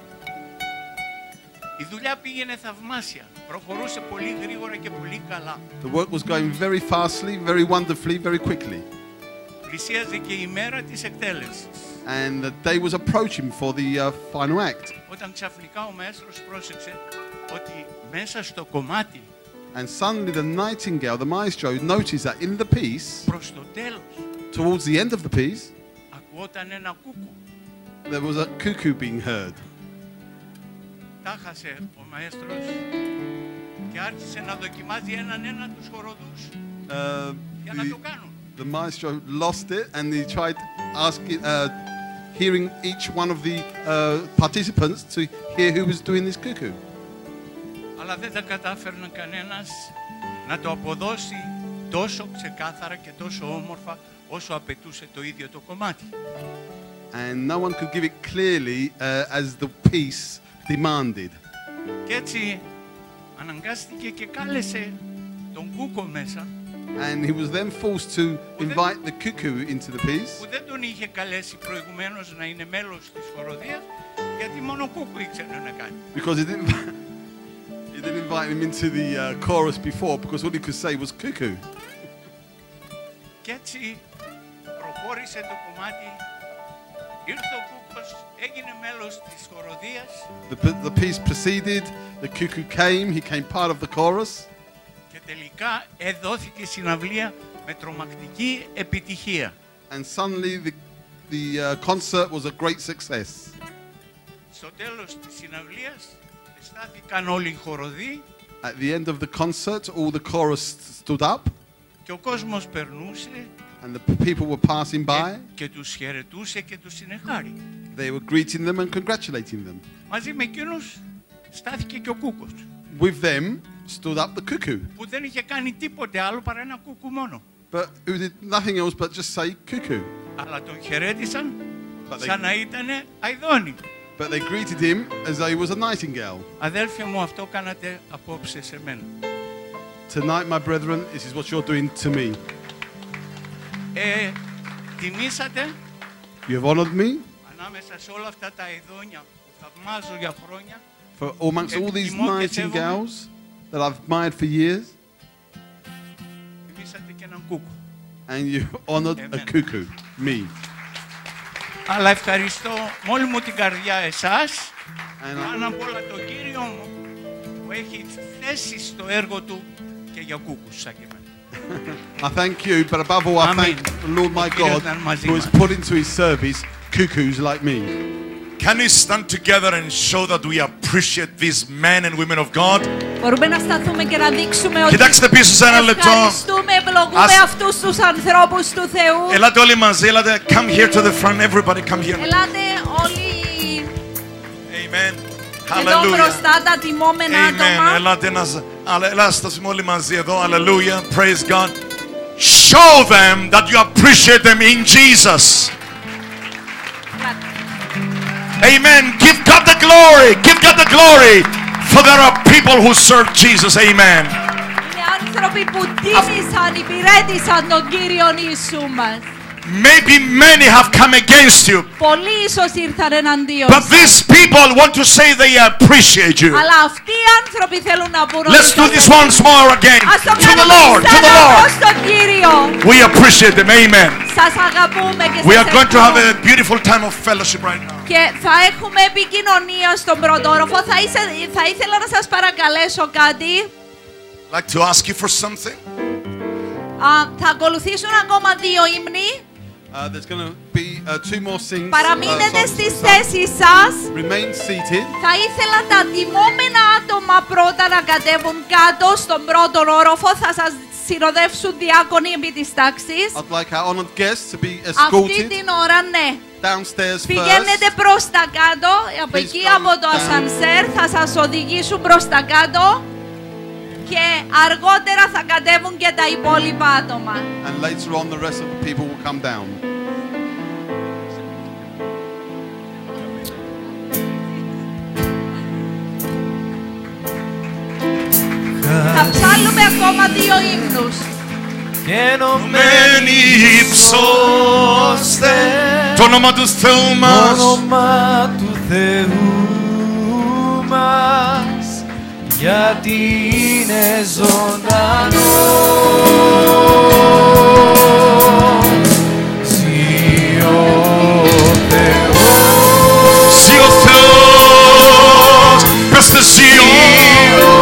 Η δουλειά πήγαινε θαυμάσια, προχωρούσε πολύ γρήγορα και πολύ καλά. The work was going very fastly, very wonderfully, very quickly. Πλησίαζε και η μέρα της εκτέλεσης. And the day was approaching for the uh, final act. And suddenly the nightingale, the maestro, noticed that in the piece, towards the end of the piece, there was a cuckoo being heard. Uh, the, the maestro lost it and he tried asking. Uh, hearing each one of the uh, participants to hear who was doing this cuckoo. Αλλά δεν τα κατάφερνε κανένας να το αποδώσει τόσο ξεκάθαρα και τόσο όμορφα όσο απαιτούσε το ίδιο το κομμάτι. And no one could give it clearly uh, as the piece demanded. Και έτσι αναγκάστηκε και κάλεσε τον κούκο μέσα. And he was then forced to invite the cuckoo into the piece, because he didn't, he didn't invite him into the uh, chorus before because all he could say was cuckoo. Κι έτσι προχώρησε το κομμάτι. Ήρθε ο κούκκος, έγινε μέλος της χοροδίας. The, the piece proceeded. The cuckoo came. He came part of the chorus. Και τελικά εδόθηκε συναυλία με τρομακτική επιτυχία. And suddenly the the uh, concert was a great success. Στο τέλος της συναυλίας στάθηκαν όλοι οι χοροδοί. At the end of the concert, all the chorus stood up. Και ο κόσμος περνούσε. And the people were passing by. Και τους χαιρετούσε και τους συνεχάρει. They were greeting them and congratulating them. Μαζί με εκείνους στάθηκε και ο κούκκος. With them stood up the cuckoo. Που δεν είχε κάνει τίποτε άλλο παρά ένα κούκκου μόνο. But who did nothing else but just say cuckoo. Αλλά τον χαιρέτησαν σαν να ήτανε αηδόνι. But they greeted him as though he was a nightingale. Αδέλφια μου, αυτό κάνατε απόψε σε μένα. Tonight, my brethren, this is what you're doing to me. Ε, τιμήσατε. You have honored me. Ανάμεσα σε όλα αυτά τα αηδόνια που θαυμάζω για χρόνια. For amongst all these nightingales that I've admired for years. Τιμήσατε και έναν κούκου. And you honored a cuckoo, me. Αλλά ευχαριστώ μόλι μου την καρδιά εσάς. Πάνω απ' όλα τον Κύριο μου που έχει θέσει στο έργο του και για κούκκους σαν και εμένα. I thank you, but above all, I thank the Lord my God who has put into His service cuckoos like me. Can we stand together and show that we appreciate these men and women of God? Μπορούμε να σταθούμε και να δείξουμε ότι ευχαριστούμε, ευλογούμε αυτούς τους ανθρώπους του Θεού. Ελάτε όλοι μαζί, ελάτε. Come here to the front, everybody come here. Ελάτε όλοι. Amen. Hallelujah. Εδώ μπροστά τα τιμώμενα άτομα. Ελάτε να σταθούμε όλοι μαζί εδώ. Hallelujah. Praise God. Show them that you appreciate them in Jesus. Amen. Give God the glory. Give God the glory. For there are people who serve Jesus. Amen. Maybe many have come against you. But these people want to say they appreciate you. Let's do this once more again. To the Lord. To the Lord. We appreciate them. Amen. We are going to have a beautiful time of fellowship right now. Και θα έχουμε επικοινωνία στον πρωτόροφο. Θα, είσα, θα ήθελα να σας παρακαλέσω κάτι. Like to ask you for something. Uh, θα ακολουθήσουν ακόμα δύο ύμνοι. Uh, there's going to be uh, two more sings. Παραμείνετε uh, στις θέσεις σας. Remain seated. Θα ήθελα τα τιμώμενα άτομα πρώτα να κατέβουν κάτω στον πρώτο όροφο. Θα σας συνοδεύσουν διάκονοι επί της τάξης. I'd like our honored guests to be escorted. Αυτή την ώρα, ναι. Πηγαίνετε προς τα κάτω, από εκεί από το ασανσέρ θα σας οδηγήσουν προς τα κάτω και αργότερα θα κατέβουν και τα υπόλοιπα άτομα. And later on the rest of the people will come down. Θα ψάλουμε ακόμα δύο ύμνους. Ενωμένοι υψώστε το όνομα του Θεού μας, το όνομα του Θεού μας, γιατί είναι ζωντανός. Συ ο Θεός, Συ ο Θεός, πέστε Συ ο Θεός,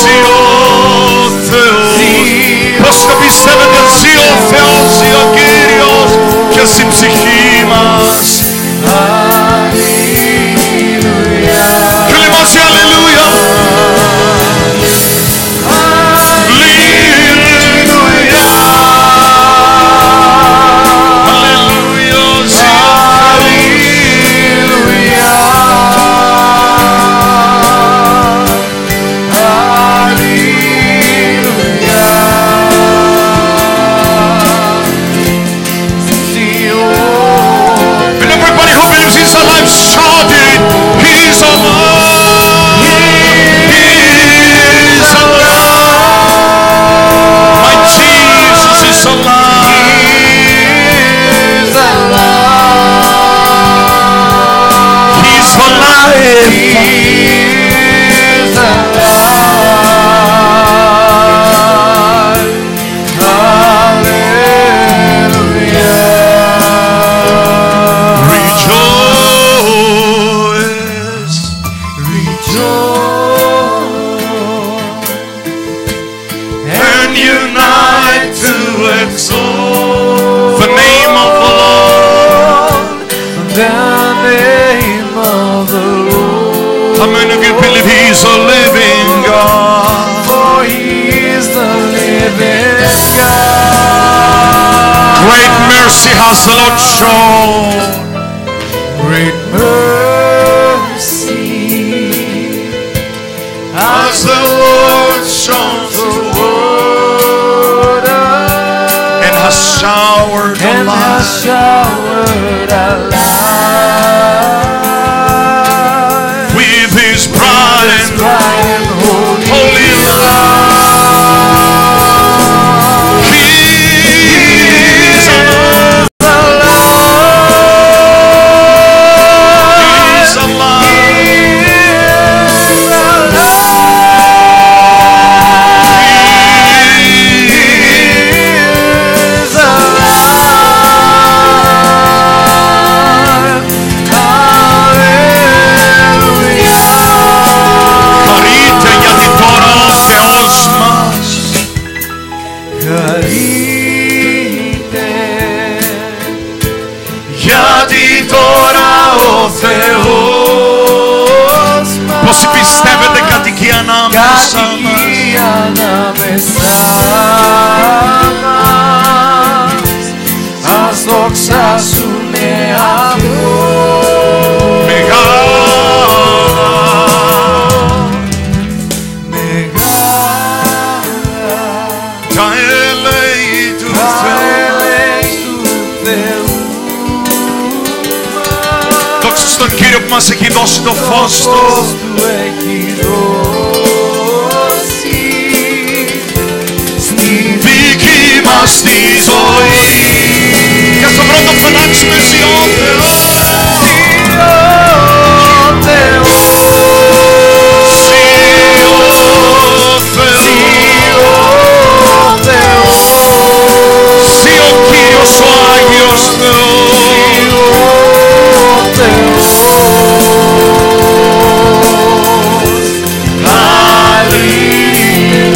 Συ ο Θεός, πώς το πιστεύετε? Συ ο Θεός, Συ ο Κύριος και εσύ ψυχή μας. Αλληλούια. Φίλοι μας, αλληλούια. Αλληλούια. Αλληλούια. Αλληλούια. Αλληλούια. Senhor unite to exalt the name of the Lord. The name of the Lord. How many of you believe He is a living God? For He is the living God. Great mercy has the Lord shown. Great mercy has the Lord shown. Showered and has showered our lives with His pride and holy, holy love. He is alive. He is alive. He is alive. Όσοι πιστεύετε κατοικεί ανάμεσά μας, ας δοξάσουνε αυτόν. Μεγάλα, μεγάλα τα έλεη του Θεού. Δόξα στον Κύριο που μας έχει δώσει το φως του. Στη ζωή και στον πρώτο φωνάξουμε εσύ ο Θεός. Συ ο Κύριος ο Άγιος Θεός. Αλληλούια.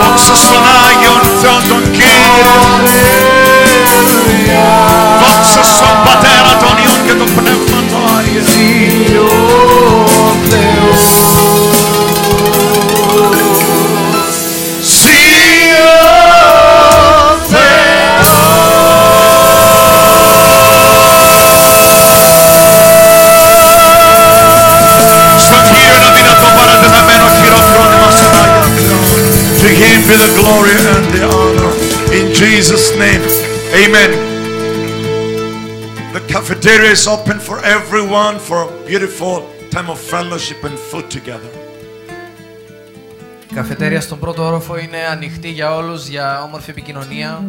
Δόξα στον Άγιον Θεό τον Κύριο. Δόξα στον Πατέρα τον Υιόν και τον Πνεύμα τον Άγιο Θεός. Συ ο Θεός. Στον Κύριο να δυνατό παρατεθαμένο χειροκρόνημα στον Άγιο Θεό. To Him be the glory and the honor in Jesus' name. Amen. The cafeteria is open for everyone for a beautiful time of fellowship and food together. Η καφετέρια στον πρώτο όροφο είναι ανοιχτή για όλους για όμορφη επικοινωνία.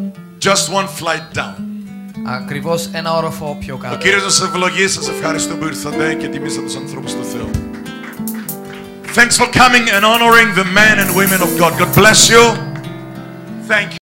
Just one flight down. Ακριβώς ένα όροφο πιο κάτω. Ο Κύριος να σας ευλογεί. Σας ευχαριστώ που ήρθατε και τιμήσατε τους ανθρώπους του Θεού. Thanks for coming and honoring the men and women of God. God bless you. Thank you.